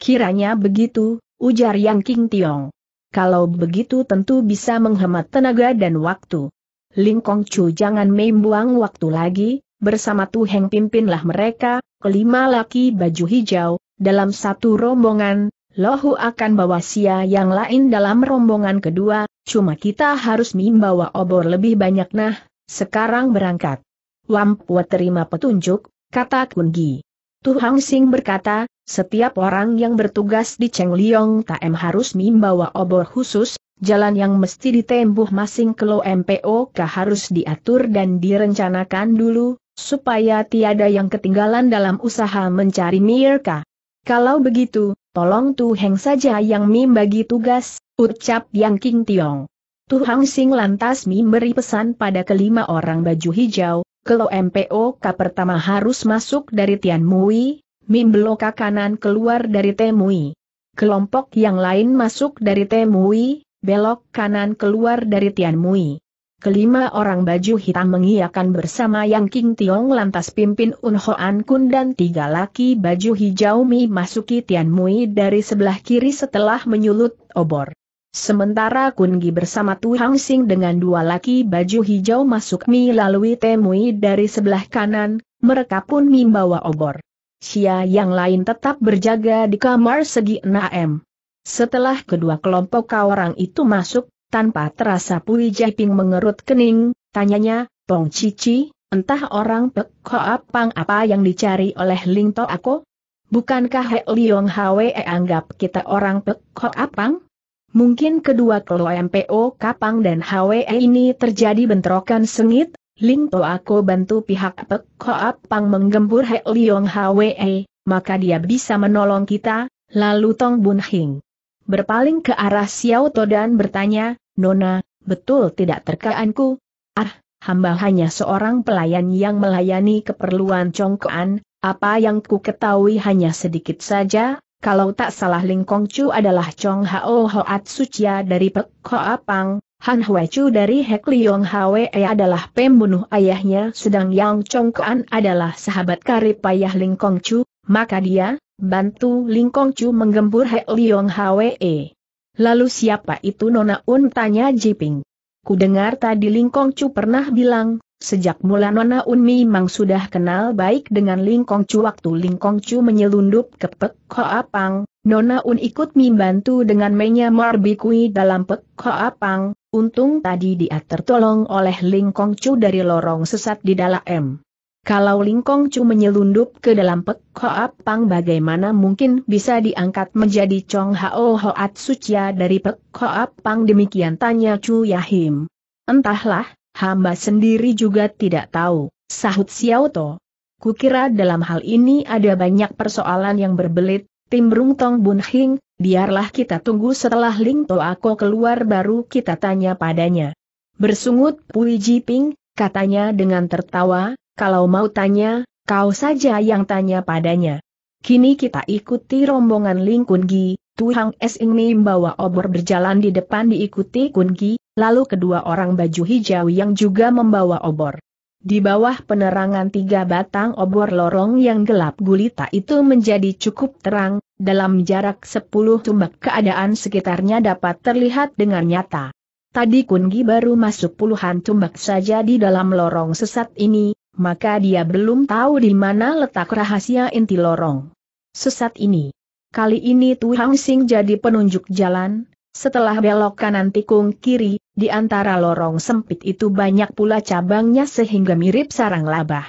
Kiranya begitu, ujar Yang King Tiong. Kalau begitu tentu bisa menghemat tenaga dan waktu. Ling Kongcu jangan membuang waktu lagi, bersama Tu Heng pimpinlah mereka, kelima laki baju hijau. Dalam satu rombongan, Lohu akan bawa sia yang lain dalam rombongan kedua, cuma kita harus membawa obor lebih banyak nah, sekarang berangkat. Wampu terima petunjuk, kata Kun Gi. Tu Hang Sing berkata, setiap orang yang bertugas di Cheng Liong Tam harus membawa obor khusus, Jalan yang mesti ditempuh masing kelo MPOK harus diatur dan direncanakan dulu, supaya tiada yang ketinggalan dalam usaha mencari Mirka. Kalau begitu, tolong Tu Heng saja yang Mim bagi tugas, ucap Yang King Tiong. Tu Hang Sing lantas Mim beri pesan pada kelima orang baju hijau, kalau MPOK pertama harus masuk dari Tian Mui, Mim belok kanan keluar dari Temui. Kelompok yang lain masuk dari Temui, belok kanan keluar dari Tian Mui. Kelima orang baju hitam mengiyakan bersama Yang King Tiong lantas pimpin Un Hoan Kun dan tiga laki baju hijau Mi masuki Tian Mui dari sebelah kiri setelah menyulut obor. Sementara Kun Gi bersama Tu Hang Sing dengan dua laki baju hijau masuk Mi lalui Temui dari sebelah kanan, mereka pun Mi bawa obor. Sia yang lain tetap berjaga di kamar segi 6M. Setelah kedua kelompok orang itu masuk, tanpa terasa Pui Ji Ping mengerut kening, tanyanya, Tong Cici, entah orang Pek Hoa Pang apa yang dicari oleh Ling To Ako? Bukankah Hek Liong Hwe anggap kita orang Pek Hoa Pang? Mungkin kedua kelo MPO Kapang dan Hwe ini terjadi bentrokan sengit, Ling To Ako bantu pihak Pek Hoa Pang menggempur Hek Liong Hwe, maka dia bisa menolong kita, lalu Tong Bun Hing berpaling ke arah Xiao Toh dan bertanya, Nona, betul tidak terkaanku? Hamba hanya seorang pelayan yang melayani keperluan Chongkoan, apa yang ku ketahui hanya sedikit saja, kalau tak salah Ling Kongcu adalah Chong Hou Hoat Sucia dari Pek Hoa Pang, Hanhwe Chu dari Hek Liong Hwe adalah pembunuh ayahnya, sedang Yang Chongkoan adalah sahabat karib ayah Ling Kongcu, maka dia bantu Ling Kongcu menggempur Hek Liong Hwe. Lalu siapa itu Nona Un, tanya Jiping. Ku dengar tadi Ling Kongcu pernah bilang, sejak mula Nona Un memang sudah kenal baik dengan Ling Kongcu. Waktu Ling Kongcu menyelundup ke Pek Hoa Pang, Nona Un ikut membantu dengan menyamar bikui dalam Pek Hoa Pang. Untung tadi dia tertolong oleh Ling Kongcu dari lorong sesat di dalam M. Kalau Ling Kongcu menyelundup ke dalam Pek Hoa Pang, bagaimana mungkin bisa diangkat menjadi Chong Hou Hoat Sucia dari Pek Hoa Pang? Demikian tanya Chu Yahim. Entahlah, hamba sendiri juga tidak tahu, sahut Xiao Toh. Kukira dalam hal ini ada banyak persoalan yang berbelit, timbrung Tong Bun Hing, biarlah kita tunggu setelah Ling To Ako keluar baru kita tanya padanya. Bersungut Pui Ji Ping, katanya dengan tertawa, kalau mau tanya, kau saja yang tanya padanya. Kini kita ikuti rombongan Ling Kun Gi, Tu Hang Sing membawa obor berjalan di depan diikuti Kun Gi, lalu kedua orang baju hijau yang juga membawa obor. Di bawah penerangan tiga batang obor lorong yang gelap gulita itu menjadi cukup terang, dalam jarak 10 tumbak keadaan sekitarnya dapat terlihat dengan nyata. Tadi Kun Gi baru masuk puluhan tumbak saja di dalam lorong sesat ini, maka dia belum tahu di mana letak rahasia inti lorong sesat ini. Kali ini Tu Hang Sing jadi penunjuk jalan, setelah belok kanan tikung kiri, di antara lorong sempit itu banyak pula cabangnya sehingga mirip sarang labah.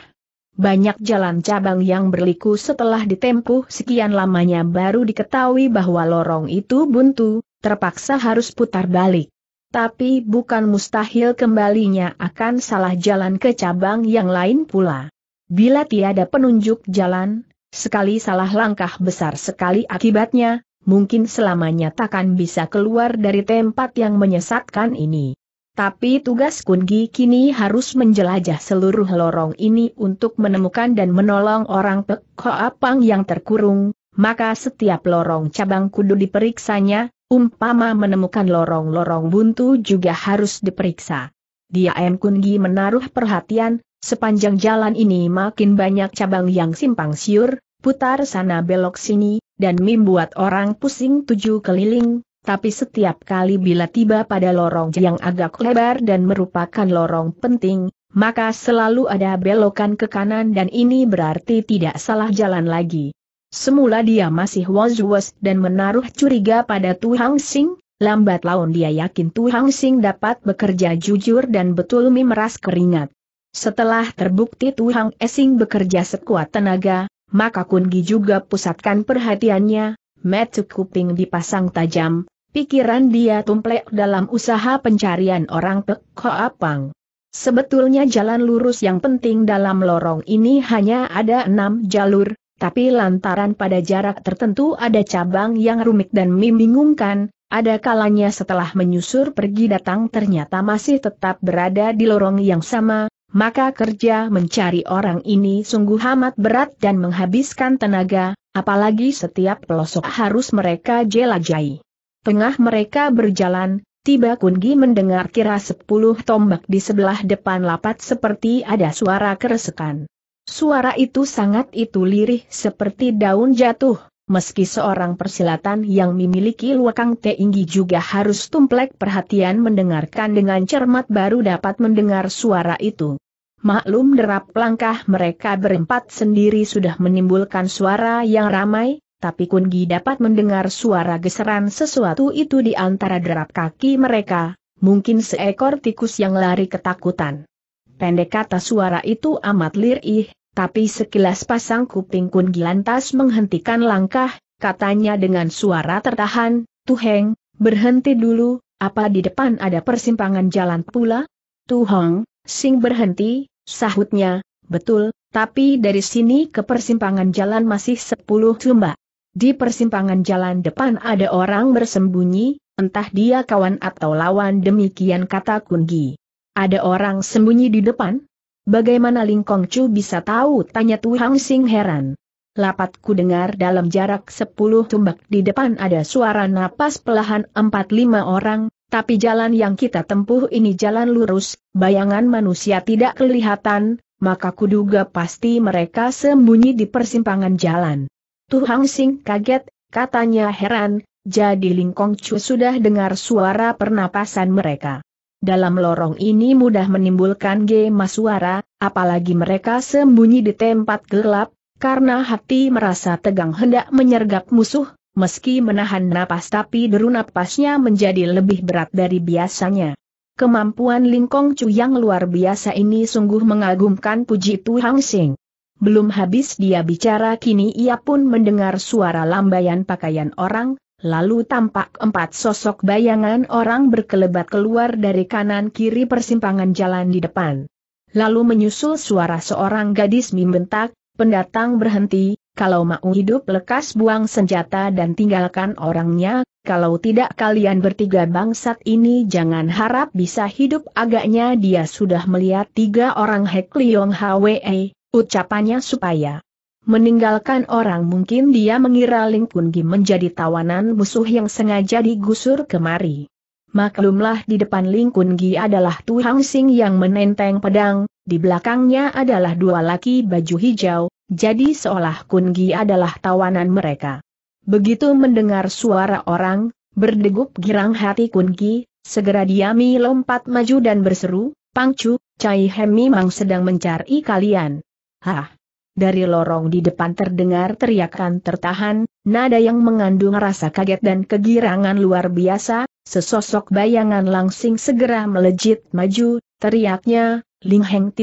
Banyak jalan cabang yang berliku setelah ditempuh sekian lamanya baru diketahui bahwa lorong itu buntu, terpaksa harus putar balik. Tapi bukan mustahil kembalinya akan salah jalan ke cabang yang lain pula. Bila tiada penunjuk jalan, sekali salah langkah besar sekali akibatnya, mungkin selamanya takkan bisa keluar dari tempat yang menyesatkan ini. Tapi tugas Kun Gi kini harus menjelajah seluruh lorong ini untuk menemukan dan menolong orang Pek Hoa Pang yang terkurung, maka setiap lorong cabang kudu diperiksanya. Umpama menemukan lorong-lorong buntu juga harus diperiksa. Dia Kun Gi menaruh perhatian, sepanjang jalan ini makin banyak cabang yang simpang siur, putar sana belok sini, dan membuat orang pusing 7 keliling, tapi setiap kali bila tiba pada lorong yang agak lebar dan merupakan lorong penting, maka selalu ada belokan ke kanan dan ini berarti tidak salah jalan lagi. Semula dia masih was-was dan menaruh curiga pada Tu Hang Sing, lambat laun dia yakin Tu Hang Sing dapat bekerja jujur dan betul memeras keringat. Setelah terbukti Tu Hang Sing bekerja sekuat tenaga, maka Kun Gi juga pusatkan perhatiannya, mata kuping dipasang tajam, Pikiran dia tumplek dalam usaha pencarian orang Pek Hoa Pang. Sebetulnya jalan lurus yang penting dalam lorong ini hanya ada 6 jalur, tapi lantaran pada jarak tertentu ada cabang yang rumit dan membingungkan, ada kalanya setelah menyusur pergi datang ternyata masih tetap berada di lorong yang sama, maka kerja mencari orang ini sungguh amat berat dan menghabiskan tenaga, apalagi setiap pelosok harus mereka jelajahi. Tengah mereka berjalan, tiba Kun Gi mendengar kira 10 tombak di sebelah depan lapat seperti ada suara keresekan. Suara itu sangat itu lirih seperti daun jatuh, meski seorang persilatan yang memiliki luakang tinggi juga harus tumplek perhatian mendengarkan dengan cermat baru dapat mendengar suara itu. Maklum derap langkah mereka berempat sendiri sudah menimbulkan suara yang ramai, tapi Kun Gi dapat mendengar suara geseran sesuatu itu di antara derap kaki mereka, mungkin seekor tikus yang lari ketakutan. Pendek kata suara itu amat lirih, tapi sekilas pasang kuping Kun Gi lantas menghentikan langkah, katanya dengan suara tertahan, "Tu Hang, berhenti dulu, apa di depan ada persimpangan jalan pula?" Tu Hang Sing berhenti, sahutnya, "Betul, tapi dari sini ke persimpangan jalan masih 10 tombak. Di persimpangan jalan depan ada orang bersembunyi, entah dia kawan atau lawan," demikian kata Kun Gi. "Ada orang sembunyi di depan? Bagaimana Ling Kong Chu bisa tahu?" tanya Tu Hang Sing heran. "Lapatku dengar dalam jarak 10 tombak di depan ada suara napas pelahan 4-5 orang, tapi jalan yang kita tempuh ini jalan lurus, bayangan manusia tidak kelihatan, maka kuduga pasti mereka sembunyi di persimpangan jalan." Tu Hang Sing kaget, katanya heran, "Jadi Ling Kong Chu sudah dengar suara pernapasan mereka. Dalam lorong ini mudah menimbulkan gema suara, apalagi mereka sembunyi di tempat gelap." Karena hati merasa tegang hendak menyergap musuh, meski menahan napas tapi deru napasnya menjadi lebih berat dari biasanya. Kemampuan Ling Kong Chu yang luar biasa ini sungguh mengagumkan, puji Tu Hang Sing. Belum habis dia bicara kini ia pun mendengar suara lambaian pakaian orang, lalu tampak 4 sosok bayangan orang berkelebat keluar dari kanan kiri persimpangan jalan di depan. Lalu menyusul suara seorang gadis membentak, "Pendatang berhenti, kalau mau hidup lekas buang senjata dan tinggalkan orangnya, kalau tidak kalian bertiga bangsat ini jangan harap bisa hidup." Agaknya dia sudah melihat 3 orang Hek Liong Hwe. Ucapannya supaya meninggalkan orang, mungkin dia mengira Ling Kun Gi menjadi tawanan musuh yang sengaja digusur kemari. Maklumlah di depan Ling Kun Gi adalah Tu Hang Sing yang menenteng pedang, di belakangnya adalah 2 laki baju hijau, jadi seolah Kun Gi adalah tawanan mereka. Begitu mendengar suara orang, berdegup girang hati Kun Gi, segera dia melompat maju dan berseru, "Pangcu, Cai Hem memang sedang mencari kalian." "Hah!" Dari lorong di depan terdengar teriakan tertahan, nada yang mengandung rasa kaget dan kegirangan luar biasa. Sesosok bayangan langsing segera melejit maju, teriaknya, "Ling Heng !"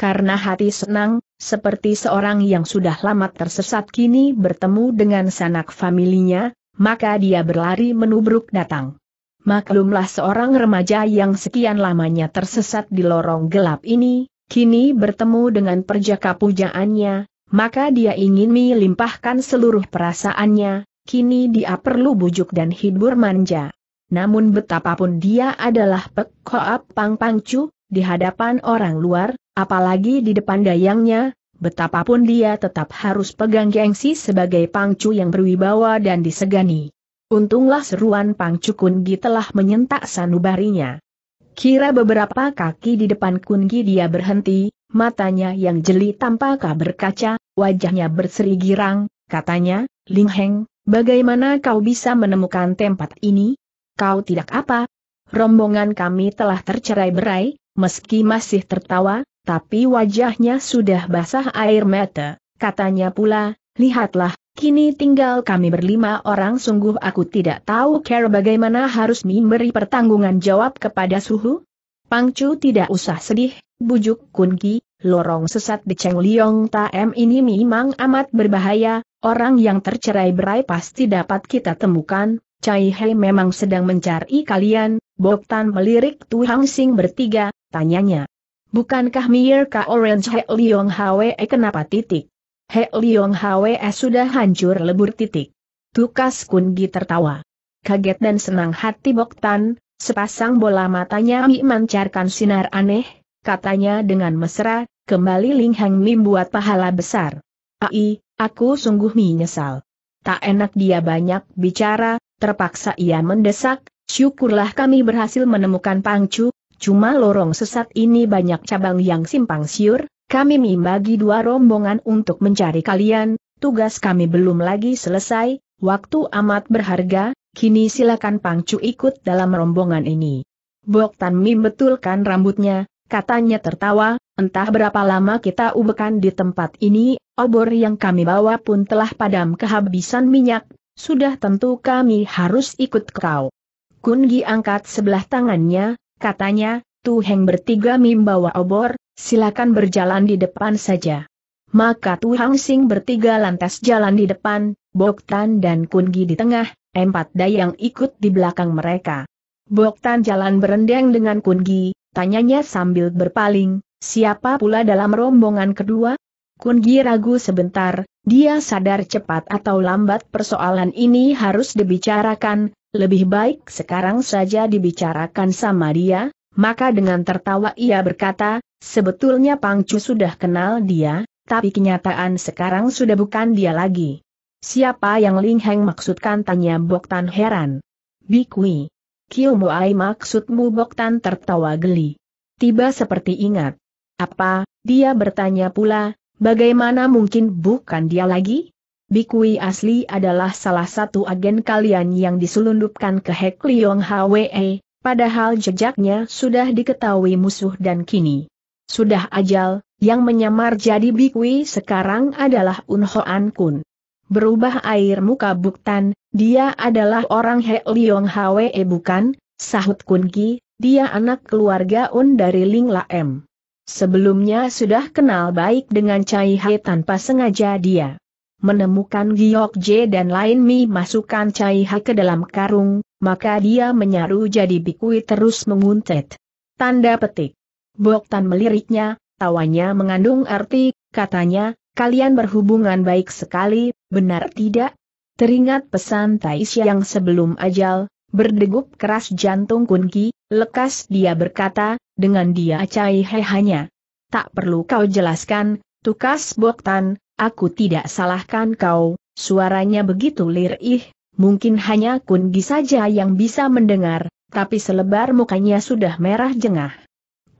Karena hati senang, seperti seorang yang sudah lama tersesat kini bertemu dengan sanak familinya, maka dia berlari menubruk datang. Maklumlah seorang remaja yang sekian lamanya tersesat di lorong gelap ini, kini bertemu dengan perjaka pujaannya, maka dia ingin melimpahkan seluruh perasaannya, kini dia perlu bujuk dan hibur manja. Namun betapapun dia adalah Pek Hoa Pang Pangcu, di hadapan orang luar, apalagi di depan dayangnya, betapapun dia tetap harus pegang gengsi sebagai Pangcu yang berwibawa dan disegani. Untunglah seruan Pangcu Kun Gi telah menyentak sanubarinya. Kira beberapa kaki di depan Kun Gi dia berhenti, matanya yang jeli tampak berkaca, wajahnya berseri girang, katanya, "Ling Heng, bagaimana kau bisa menemukan tempat ini? Kau tidak apa? Rombongan kami telah tercerai-berai." Meski masih tertawa, tapi wajahnya sudah basah air mata, katanya pula, "Lihatlah, kini tinggal kami ber-5 orang, sungguh aku tidak tahu cara bagaimana harus memberi pertanggungan jawab kepada suhu." "Pangcu tidak usah sedih," bujuk Kun Gi, "lorong sesat di Cheng Liong Tam ini memang amat berbahaya, orang yang tercerai-berai pasti dapat kita temukan, Cai Hei memang sedang mencari kalian. Bok Tan melirik Tu Hang Sing bertiga, tanyanya. Bukankah Mirka Orange Hek Liong Hwe kenapa ? Hek Liong Hwe sudah hancur ? Tukas Kun Gi tertawa. Kaget dan senang hati Bok Tan, sepasang bola matanya memancarkan sinar aneh, katanya dengan mesra, kembali Ling Hang membuat pahala besar. Ai, aku sungguh menyesal. Tak enak dia banyak bicara, terpaksa ia mendesak, syukurlah kami berhasil menemukan Pangcu, cuma lorong sesat ini banyak cabang yang simpang siur, kami membagi dua rombongan untuk mencari kalian, tugas kami belum lagi selesai, waktu amat berharga. Kini silakan Pangcu ikut dalam rombongan ini. Bok Tan membetulkan rambutnya, katanya tertawa, entah berapa lama kita ubekan di tempat ini, obor yang kami bawa pun telah padam kehabisan minyak, sudah tentu kami harus ikut kau. Kun Gi angkat sebelah tangannya, katanya, Tu Heng bertiga membawa obor, silakan berjalan di depan saja. Maka Tu Hang Sing bertiga lantas jalan di depan, Bok Tan dan Kun Gi di tengah. Empat dayang ikut di belakang mereka. Bok Tan jalan berendeng dengan Kun Gi, tanyanya sambil berpaling, siapa pula dalam rombongan kedua? Kun Gi ragu sebentar, dia sadar cepat atau lambat persoalan ini harus dibicarakan, lebih baik sekarang saja dibicarakan sama dia, maka dengan tertawa ia berkata, sebetulnya Pangcu sudah kenal dia, tapi kenyataan sekarang sudah bukan dia lagi. Siapa yang Ling Hang maksudkan? Tanya Bok Tan heran. Bikwi. Kiu Muai maksudmu? Bok Tan tertawa geli. Tiba seperti ingat. Apa, dia bertanya pula, bagaimana mungkin bukan dia lagi? Bikwi asli adalah salah satu agen kalian yang diselundupkan ke Hek Liong Hwe, padahal jejaknya sudah diketahui musuh dan kini sudah ajal, yang menyamar jadi Bikwi sekarang adalah Un Hoan Kun. Berubah air muka Bok Tan, dia adalah orang Hek Liong Hwe bukan, sahut Kun Gi, dia anak keluarga Un dari Ling Lam. Sebelumnya sudah kenal baik dengan Cai Hei tanpa sengaja dia menemukan Giok J dan lain mi masukkan Cai Hei ke dalam karung, maka dia menyaru jadi Bikwi terus menguntet. Tanda petik. Bok Tan meliriknya, tawanya mengandung arti, katanya, kalian berhubungan baik sekali, benar tidak? Teringat pesan Taisya yang sebelum ajal, berdegup keras jantung Kun Gi, lekas dia berkata, dengan dia Cai Hei hanya. Tak perlu kau jelaskan, tukas Bok Tan, aku tidak salahkan kau, suaranya begitu lirih, mungkin hanya Kun Gi saja yang bisa mendengar, tapi selebar mukanya sudah merah jengah.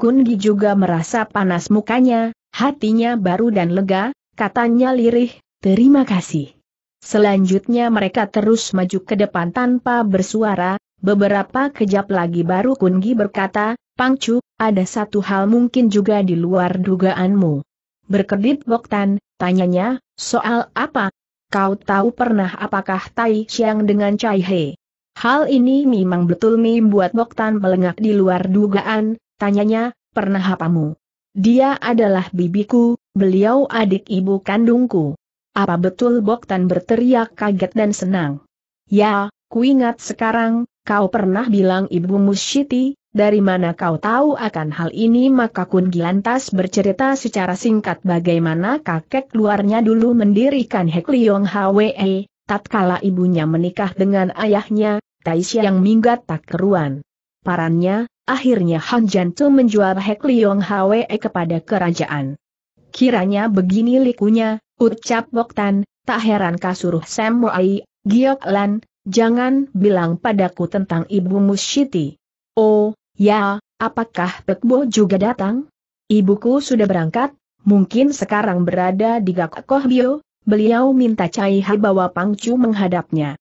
Kun Gi juga merasa panas mukanya, hatinya baru dan lega. Katanya lirih, terima kasih. Selanjutnya mereka terus maju ke depan tanpa bersuara, beberapa kejap lagi baru Kun Gi berkata, Pangcu, ada satu hal mungkin juga di luar dugaanmu. Berkedip Bok Tan, tanyanya, soal apa? Kau tahu pernah apakah Tai Siang dengan Cai Hei? Hal ini memang betul membuat Bok Tan melengak di luar dugaan, tanyanya, pernah apamu? Dia adalah bibiku, beliau adik ibu kandungku. Apa betul? Bok Tan berteriak kaget dan senang. Ya, ku ingat sekarang, kau pernah bilang ibumu Siti, dari mana kau tahu akan hal ini? Maka Kun Gi lantas bercerita secara singkat bagaimana kakek luarnya dulu mendirikan Hek Liong Hwe, tatkala ibunya menikah dengan ayahnya, Taisya yang minggat tak keruan. Parannya, akhirnya Han Jantu menjual Hek Liong Hwe kepada kerajaan. Kiranya begini likunya, ucap Bok Tan, tak heran kasuruh Sam Muai, Giok Lan, jangan bilang padaku tentang ibu Mushiti. Oh, ya, apakah Pek Bo juga datang? Ibuku sudah berangkat, mungkin sekarang berada di Gak Koh Bio, beliau minta Cai Hei bawa Pangcu menghadapnya.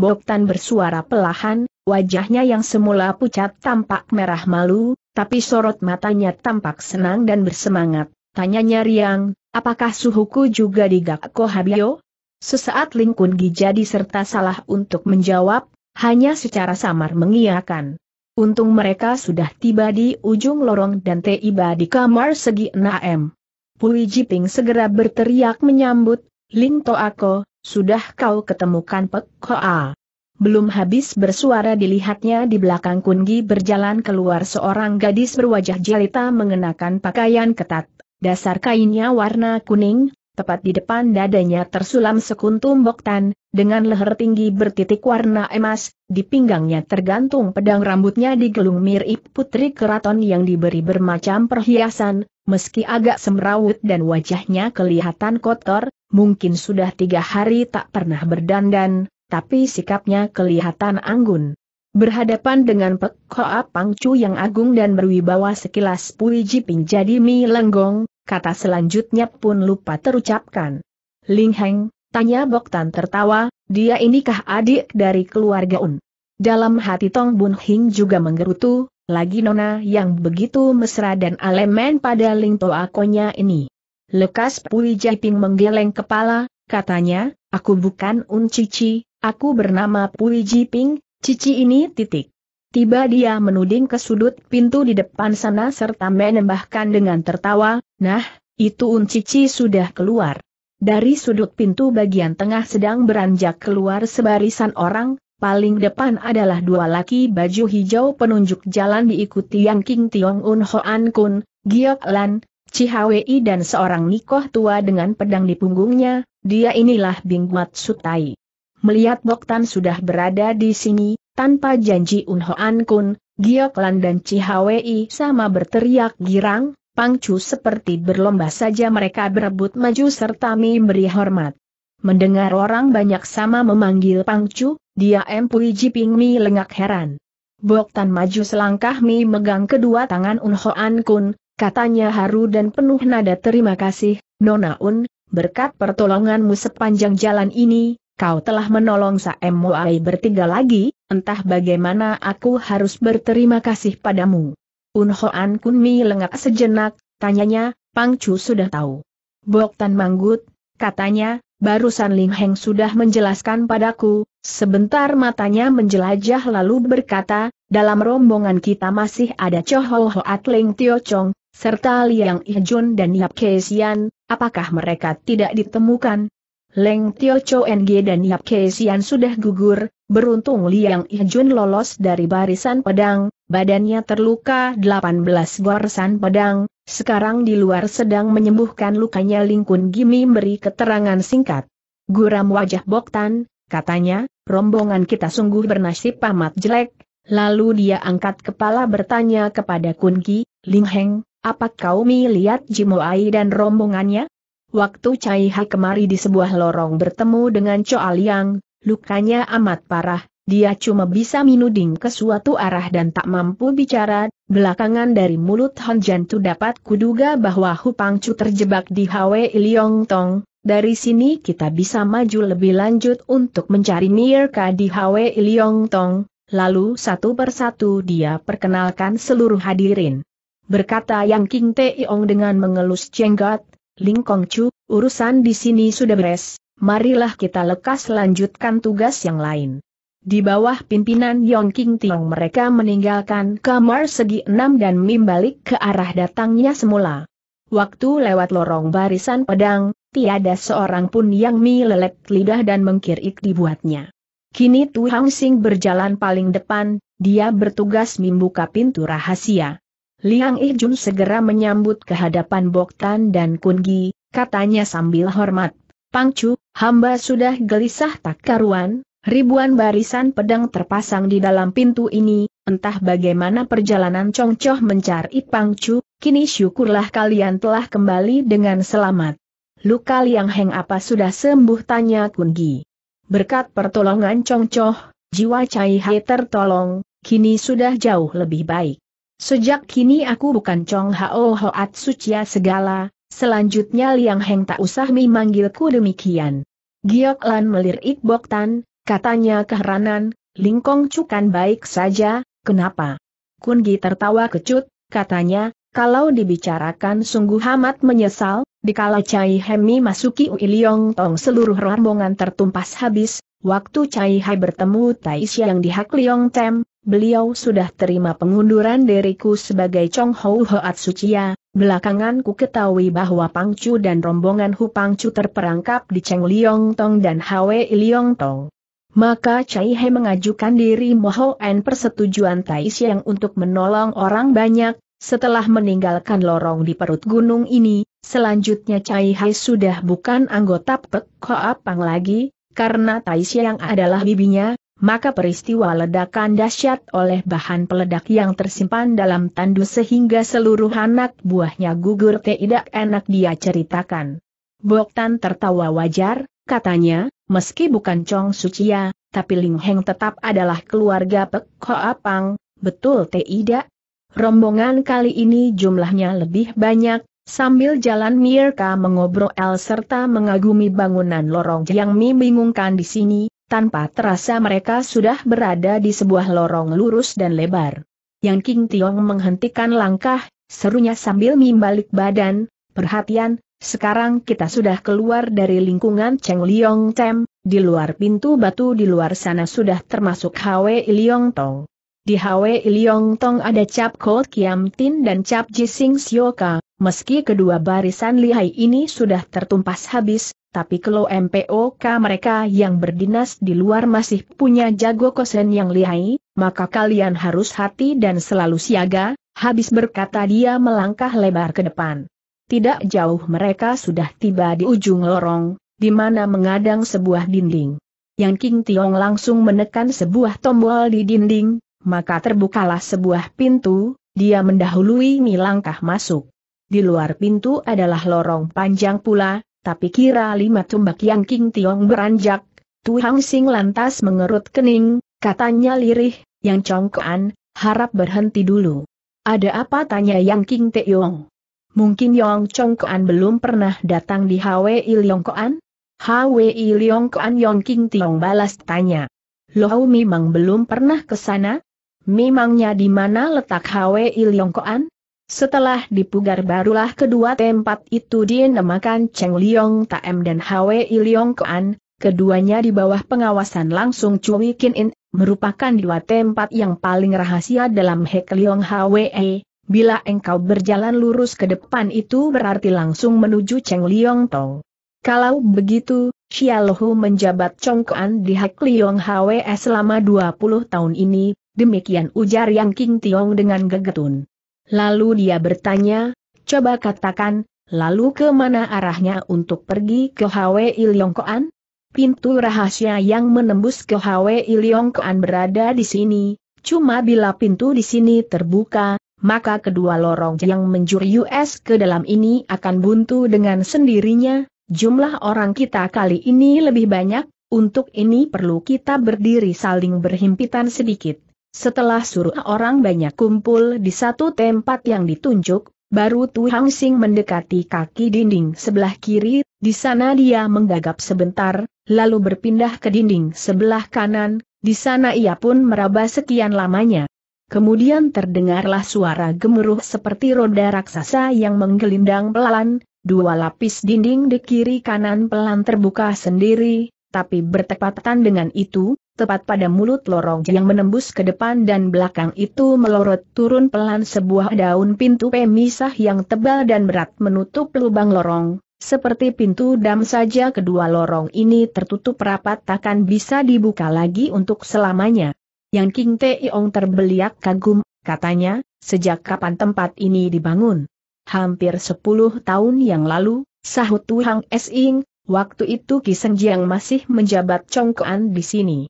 Bok Tan bersuara pelahan, wajahnya yang semula pucat tampak merah malu, tapi sorot matanya tampak senang dan bersemangat. Tanyanya riang, apakah suhuku juga di Gak Koh Bio? Sesaat Ling Kun Gi jadi serta salah untuk menjawab, hanya secara samar mengiyakan. Untung mereka sudah tiba di ujung lorong dan tiba di kamar segi 6M. Pui Ji Ping segera berteriak menyambut, Ling To Ako, sudah kau ketemukan Pek Hoa? Belum habis bersuara dilihatnya di belakang Kun Gi berjalan keluar seorang gadis berwajah jelita mengenakan pakaian ketat. Dasar kainnya warna kuning, tepat di depan dadanya tersulam sekuntum Bok Tan, dengan leher tinggi bertitik warna emas, di pinggangnya tergantung pedang, rambutnya digelung mirip putri keraton yang diberi bermacam perhiasan, meski agak semrawut dan wajahnya kelihatan kotor, mungkin sudah 3 hari tak pernah berdandan. Tapi sikapnya kelihatan anggun. Berhadapan dengan Pek Hoa Pangcu yang agung dan berwibawa sekilas Pui Ji Ping jadi mi lenggong, kata selanjutnya pun lupa terucapkan. Ling Heng, tanya Bok Tan tertawa, dia inikah adik dari keluarga Un? Dalam hati Tong Bun Hing juga menggerutu, lagi nona yang begitu mesra dan alemen pada Ling Toakonya ini. Lekas Pui Ji Ping menggeleng kepala, katanya, aku bukan Un Cici. Aku bernama Pui Ji Ping, cici ini titik. Tiba dia menuding ke sudut pintu di depan sana serta menambahkan dengan tertawa, nah, itu Un Cici sudah keluar. Dari sudut pintu bagian tengah sedang beranjak keluar sebarisan orang, paling depan adalah 2 laki baju hijau penunjuk jalan diikuti Yang King Tiong, Un Hoan Kun, Giok Lan, Chihawai dan seorang nikoh tua dengan pedang di punggungnya, dia inilah Bing Mat Sutai. Melihat Bok Tan sudah berada di sini, tanpa janji Un Hoan Kun, Giok Lan dan Chihawai sama berteriak girang, Pangcu seperti berlomba saja mereka berebut maju serta memberi hormat. Mendengar orang banyak sama memanggil Pangcu, dia Pui Ji Ping mi lengak heran. Bok Tan maju selangkah mi megang kedua tangan Un Hoan Kun, katanya haru dan penuh nada, terima kasih, Nona Un, berkat pertolonganmu sepanjang jalan ini. Kau telah menolong Saemoai bertiga lagi, entah bagaimana aku harus berterima kasih padamu. Un Hoan Kun mi lengak sejenak, tanyanya, Pangcu sudah tahu? Bok Tan manggut, katanya, barusan Ling Heng sudah menjelaskan padaku. Sebentar matanya menjelajah lalu berkata, dalam rombongan kita masih ada Chong Hou Hoat Ling Tio Chong, serta Liang Ihjun dan Yap Ke Sian, apakah mereka tidak ditemukan? Leng Tio Cho NG dan Yap Ke Sian sudah gugur, beruntung Liang Ihjun lolos dari barisan pedang, badannya terluka 18 goresan pedang, sekarang di luar sedang menyembuhkan lukanya. Ling Kun Gi memberi keterangan singkat. Guram wajah Bok Tan, katanya, rombongan kita sungguh bernasib amat jelek, lalu dia angkat kepala bertanya kepada Kun Gi, Ling Heng, apa kau melihat Jimoai dan rombongannya? Waktu Cai Hai kemari di sebuah lorong bertemu dengan Choa Liang, lukanya amat parah, dia cuma bisa minuding ke suatu arah dan tak mampu bicara, belakangan dari mulut Han Jan Tu dapat kuduga bahwa Hu Pangcu terjebak di Hwe Liong Tong, dari sini kita bisa maju lebih lanjut untuk mencari Mirka di Hwe Liong Tong, lalu satu persatu dia perkenalkan seluruh hadirin. Berkata Yang King Tiong dengan mengelus jenggot, Ling Kong Chu, urusan di sini sudah beres, marilah kita lekas lanjutkan tugas yang lain. Di bawah pimpinan Yang King Tiong mereka meninggalkan kamar segi 6 dan membalik ke arah datangnya semula. Waktu lewat lorong barisan pedang, tiada seorang pun yang melelet lidah dan mengkirik dibuatnya. Kini Tu Hang Sing berjalan paling depan, dia bertugas membuka pintu rahasia. Liang Ihjun segera menyambut ke hadapan Bok Tan dan Kun Gi, katanya sambil hormat, Pangcu, hamba sudah gelisah tak karuan, ribuan barisan pedang terpasang di dalam pintu ini, entah bagaimana perjalanan Chongcoh mencari Pangcu, kini syukurlah kalian telah kembali dengan selamat. Luka Liang Heng apa sudah sembuh, tanya Kun Gi. Berkat pertolongan Chongcoh, jiwa Cai Hai tertolong, kini sudah jauh lebih baik. Sejak kini aku bukan Chong Hou Hoat Sucia segala, selanjutnya Liang Heng tak usah memanggilku demikian. Giok Lan melirik Bok Tan, katanya keheranan, Ling Kong Chu kan baik saja, kenapa? Kun Gi tertawa kecut, katanya, kalau dibicarakan sungguh amat menyesal, dikala Cai Hemi masuki Hwe Liong Tong seluruh rombongan tertumpas habis, waktu Cai Hai bertemu Tai Siang di Hek Liong Tam. Beliau sudah terima pengunduran diriku sebagai Chong Hou Hoat Sucia, belakangan ku ketahui bahwa Pangcu dan rombongan Hu Pangcu terperangkap di Cheng Liong Tong dan Hwe Liong Tong. Maka Chai He mengajukan diri mohon persetujuan Tai Siang untuk menolong orang banyak. Setelah meninggalkan lorong di perut gunung ini, selanjutnya Chai He sudah bukan anggota Pek Hoa Pang lagi, karena Tai Siang adalah bibinya. Maka peristiwa ledakan dahsyat oleh bahan peledak yang tersimpan dalam tandus sehingga seluruh anak buahnya gugur tidak enak dia ceritakan. Bok Tan tertawa wajar, katanya, meski bukan Chong Sucia, tapi Ling Heng tetap adalah keluarga Pek Hoa Pang, betul tidak? Rombongan kali ini jumlahnya lebih banyak, sambil jalan mereka mengobrol serta mengagumi bangunan lorong yang membingungkan di sini. Tanpa terasa mereka sudah berada di sebuah lorong lurus dan lebar. Yang King Tiong menghentikan langkah, serunya sambil membalik badan, perhatian, sekarang kita sudah keluar dari lingkungan Cheng Liong Tam, di luar pintu batu di luar sana sudah termasuk Hwe Liong Tong. Di Hwe Liong Tong ada Cap Kot Kiam Tin dan Cap Jising Sioka, meski kedua barisan lihai ini sudah tertumpas habis, tapi kalau MPOK mereka yang berdinas di luar masih punya jago kosen yang lihai, maka kalian harus hati dan selalu siaga, habis berkata dia melangkah lebar ke depan. Tidak jauh mereka sudah tiba di ujung lorong, di mana mengadang sebuah dinding. Yang King Tiong langsung menekan sebuah tombol di dinding, maka terbukalah sebuah pintu, dia mendahului langkah masuk. Di luar pintu adalah lorong panjang pula. Tapi kira 5 tumbak Yang King Tiong beranjak, Tu Hang Sing lantas mengerut kening, katanya lirih, Yang Chongkoan, harap berhenti dulu. Ada apa tanya Yang King Tiong? Mungkin Yang Chongkoan belum pernah datang di Hwe Liong Koan? Hwe Liong Koan Yang King Tiong balas tanya. Loh memang belum pernah ke sana? Memangnya di mana letak Hwe Liong Koan? Setelah dipugar barulah kedua tempat itu dinamakan Cheng Liong Tam dan Hwe Liong Koan, keduanya di bawah pengawasan langsung Cui Kin In, merupakan dua tempat yang paling rahasia dalam Hek Liong Hwe. Bila engkau berjalan lurus ke depan itu berarti langsung menuju Cheng Liong Tong. Kalau begitu, Xiaohu menjabat Chongkoan di Hek Liong Hwe selama 20 tahun ini, demikian ujar Yang King Tiong dengan gegetun. Lalu dia bertanya, coba katakan, lalu ke mana arahnya untuk pergi ke Hwe Liong Koan? Pintu rahasia yang menembus ke Hwe Liong Koan berada di sini, cuma bila pintu di sini terbuka, maka kedua lorong yang menjurus ke dalam ini akan buntu dengan sendirinya, jumlah orang kita kali ini lebih banyak, untuk ini perlu kita berdiri saling berhimpitan sedikit. Setelah suruh orang banyak kumpul di satu tempat yang ditunjuk, baru Tu Hang Sing mendekati kaki dinding sebelah kiri, di sana dia menggagap sebentar, lalu berpindah ke dinding sebelah kanan, di sana ia pun meraba sekian lamanya. Kemudian terdengarlah suara gemuruh seperti roda raksasa yang menggelindang pelan, dua lapis dinding di kiri kanan pelan terbuka sendiri, tapi bertepatan dengan itu, tepat pada mulut lorong yang menembus ke depan dan belakang itu melorot turun pelan sebuah daun pintu pemisah yang tebal dan berat menutup lubang lorong, seperti pintu dam saja kedua lorong ini tertutup rapat takkan bisa dibuka lagi untuk selamanya. Yang King Tiong terbeliak kagum, katanya, sejak kapan tempat ini dibangun? Hampir 10 tahun yang lalu, sahut Tu Hang Sing, waktu itu Ki Seng Jiang masih menjabat Chongkoan di sini.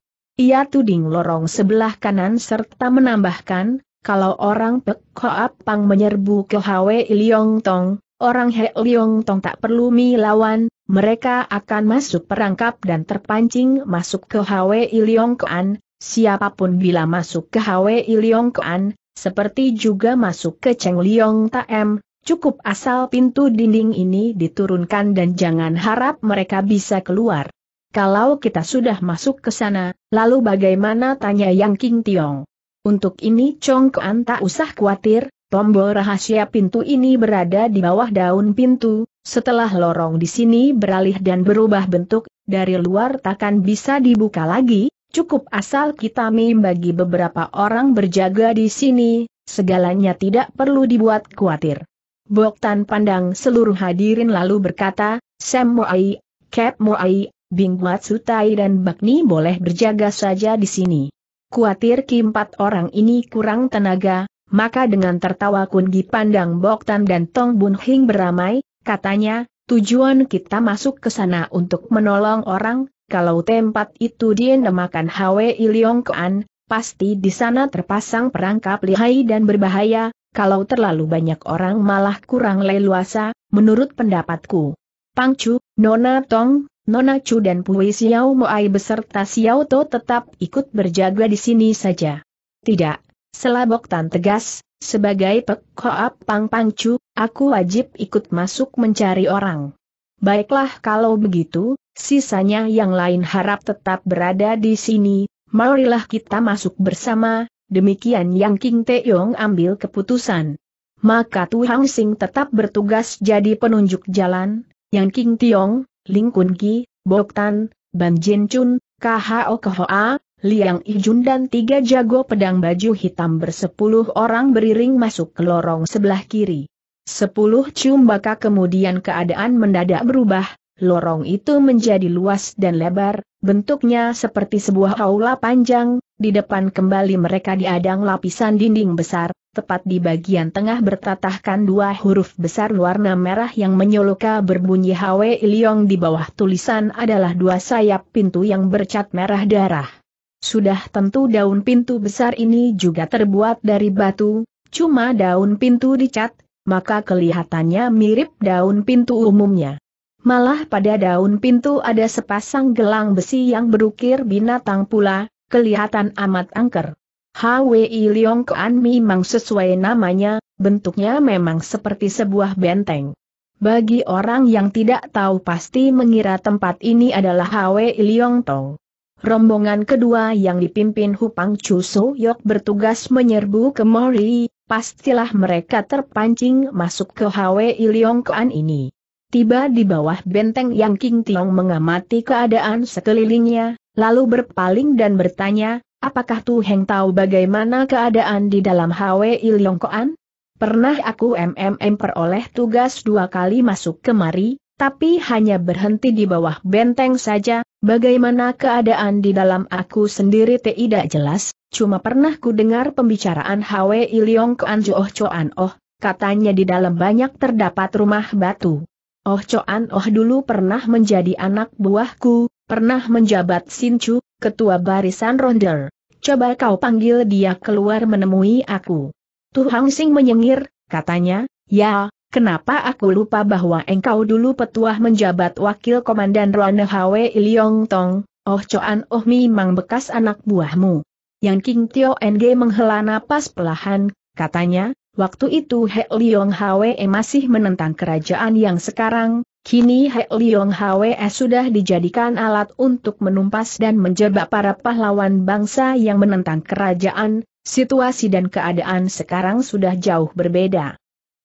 Ia tuding lorong sebelah kanan serta menambahkan, kalau orang Pek Hoa Pang menyerbu ke Hwe Liong Tong, orang Hwe Liong Tong tak perlu melawan, mereka akan masuk perangkap dan terpancing masuk ke Hwe Liong Koan, siapapun bila masuk ke Hwe Liong Koan, seperti juga masuk ke Cheng Liong Tam, cukup asal pintu dinding ini diturunkan dan jangan harap mereka bisa keluar. Kalau kita sudah masuk ke sana, lalu bagaimana tanya Yang King Tiong? Untuk ini Chongkoan tak usah khawatir, tombol rahasia pintu ini berada di bawah daun pintu, setelah lorong di sini beralih dan berubah bentuk, dari luar takkan bisa dibuka lagi, cukup asal kita membagi beberapa orang berjaga di sini, segalanya tidak perlu dibuat khawatir. Bok Tan pandang seluruh hadirin lalu berkata, Sam Moai, Cap Moai, Bingguatsu Tai dan Bakni boleh berjaga saja di sini. Kuatir keempat orang ini kurang tenaga, maka dengan tertawa Kun Gi pandang Bok Tan dan Tong Bun Hing beramai, katanya, tujuan kita masuk ke sana untuk menolong orang, kalau tempat itu dinamakan Hwe Liong Tong, pasti di sana terpasang perangkap lihai dan berbahaya, kalau terlalu banyak orang malah kurang leluasa, menurut pendapatku. Pangcu, Nona Tong, Nona Chu dan Pui Xiao Moai beserta Xiao Toh tetap ikut berjaga di sini saja. Tidak, Bok Tan tegas, sebagai Pek Hoa Pang Pangcu, aku wajib ikut masuk mencari orang. Baiklah kalau begitu, sisanya yang lain harap tetap berada di sini, marilah kita masuk bersama. Demikian Yang King Tiong ambil keputusan. Maka Tu Hang Sing tetap bertugas jadi penunjuk jalan, Yang King Tiong, Ling Kun Gi, Bok Tan, Ban Jin Chun, KHO Keho, Liang Ihjun dan tiga jago pedang baju hitam bersepuluh orang beriring masuk ke lorong sebelah kiri. 10 cium baka kemudian keadaan mendadak berubah, lorong itu menjadi luas dan lebar, bentuknya seperti sebuah aula panjang. Di depan kembali mereka diadang lapisan dinding besar, tepat di bagian tengah bertatahkan 2 huruf besar warna merah yang menyoloka berbunyi Hwe Liong, di bawah tulisan adalah 2 sayap pintu yang bercat merah darah. Sudah tentu daun pintu besar ini juga terbuat dari batu, cuma daun pintu dicat, maka kelihatannya mirip daun pintu umumnya. Malah pada daun pintu ada sepasang gelang besi yang berukir binatang pula, kelihatan amat angker. Hwe Liong Tong memang sesuai namanya, bentuknya memang seperti sebuah benteng. Bagi orang yang tidak tahu pasti mengira tempat ini adalah Hwe Liong Tong. Rombongan kedua yang dipimpin Hu Pangcu Soyok bertugas menyerbu ke Mori, pastilah mereka terpancing masuk ke Hwe Liong Tong ini. Tiba di bawah benteng Yang King Tiong mengamati keadaan sekelilingnya, lalu berpaling dan bertanya, apakah Tu Heng tahu bagaimana keadaan di dalam Hwe Liong Tong? Pernah aku memperoleh tugas 2 kali masuk kemari, tapi hanya berhenti di bawah benteng saja, bagaimana keadaan di dalam aku sendiri tidak jelas, cuma pernah ku dengar pembicaraan Hwe Liong Tong Oh Chohan Oh, katanya di dalam banyak terdapat rumah batu. Oh Chohan Oh dulu pernah menjadi anak buahku. Pernah menjabat Sinchu, ketua barisan Ronder. Coba kau panggil dia keluar menemui aku. Tu Hang Sing menyengir, katanya, ya, kenapa aku lupa bahwa engkau dulu petuah menjabat wakil komandan Ronder Hwe Liong Tong, Oh Chohan Oh memang bekas anak buahmu. Yang King Tiong menghela napas pelahan, katanya, waktu itu Hek Liong Hwe masih menentang kerajaan yang sekarang. Kini Hek Liong Hwe sudah dijadikan alat untuk menumpas dan menjebak para pahlawan bangsa yang menentang kerajaan, situasi dan keadaan sekarang sudah jauh berbeda.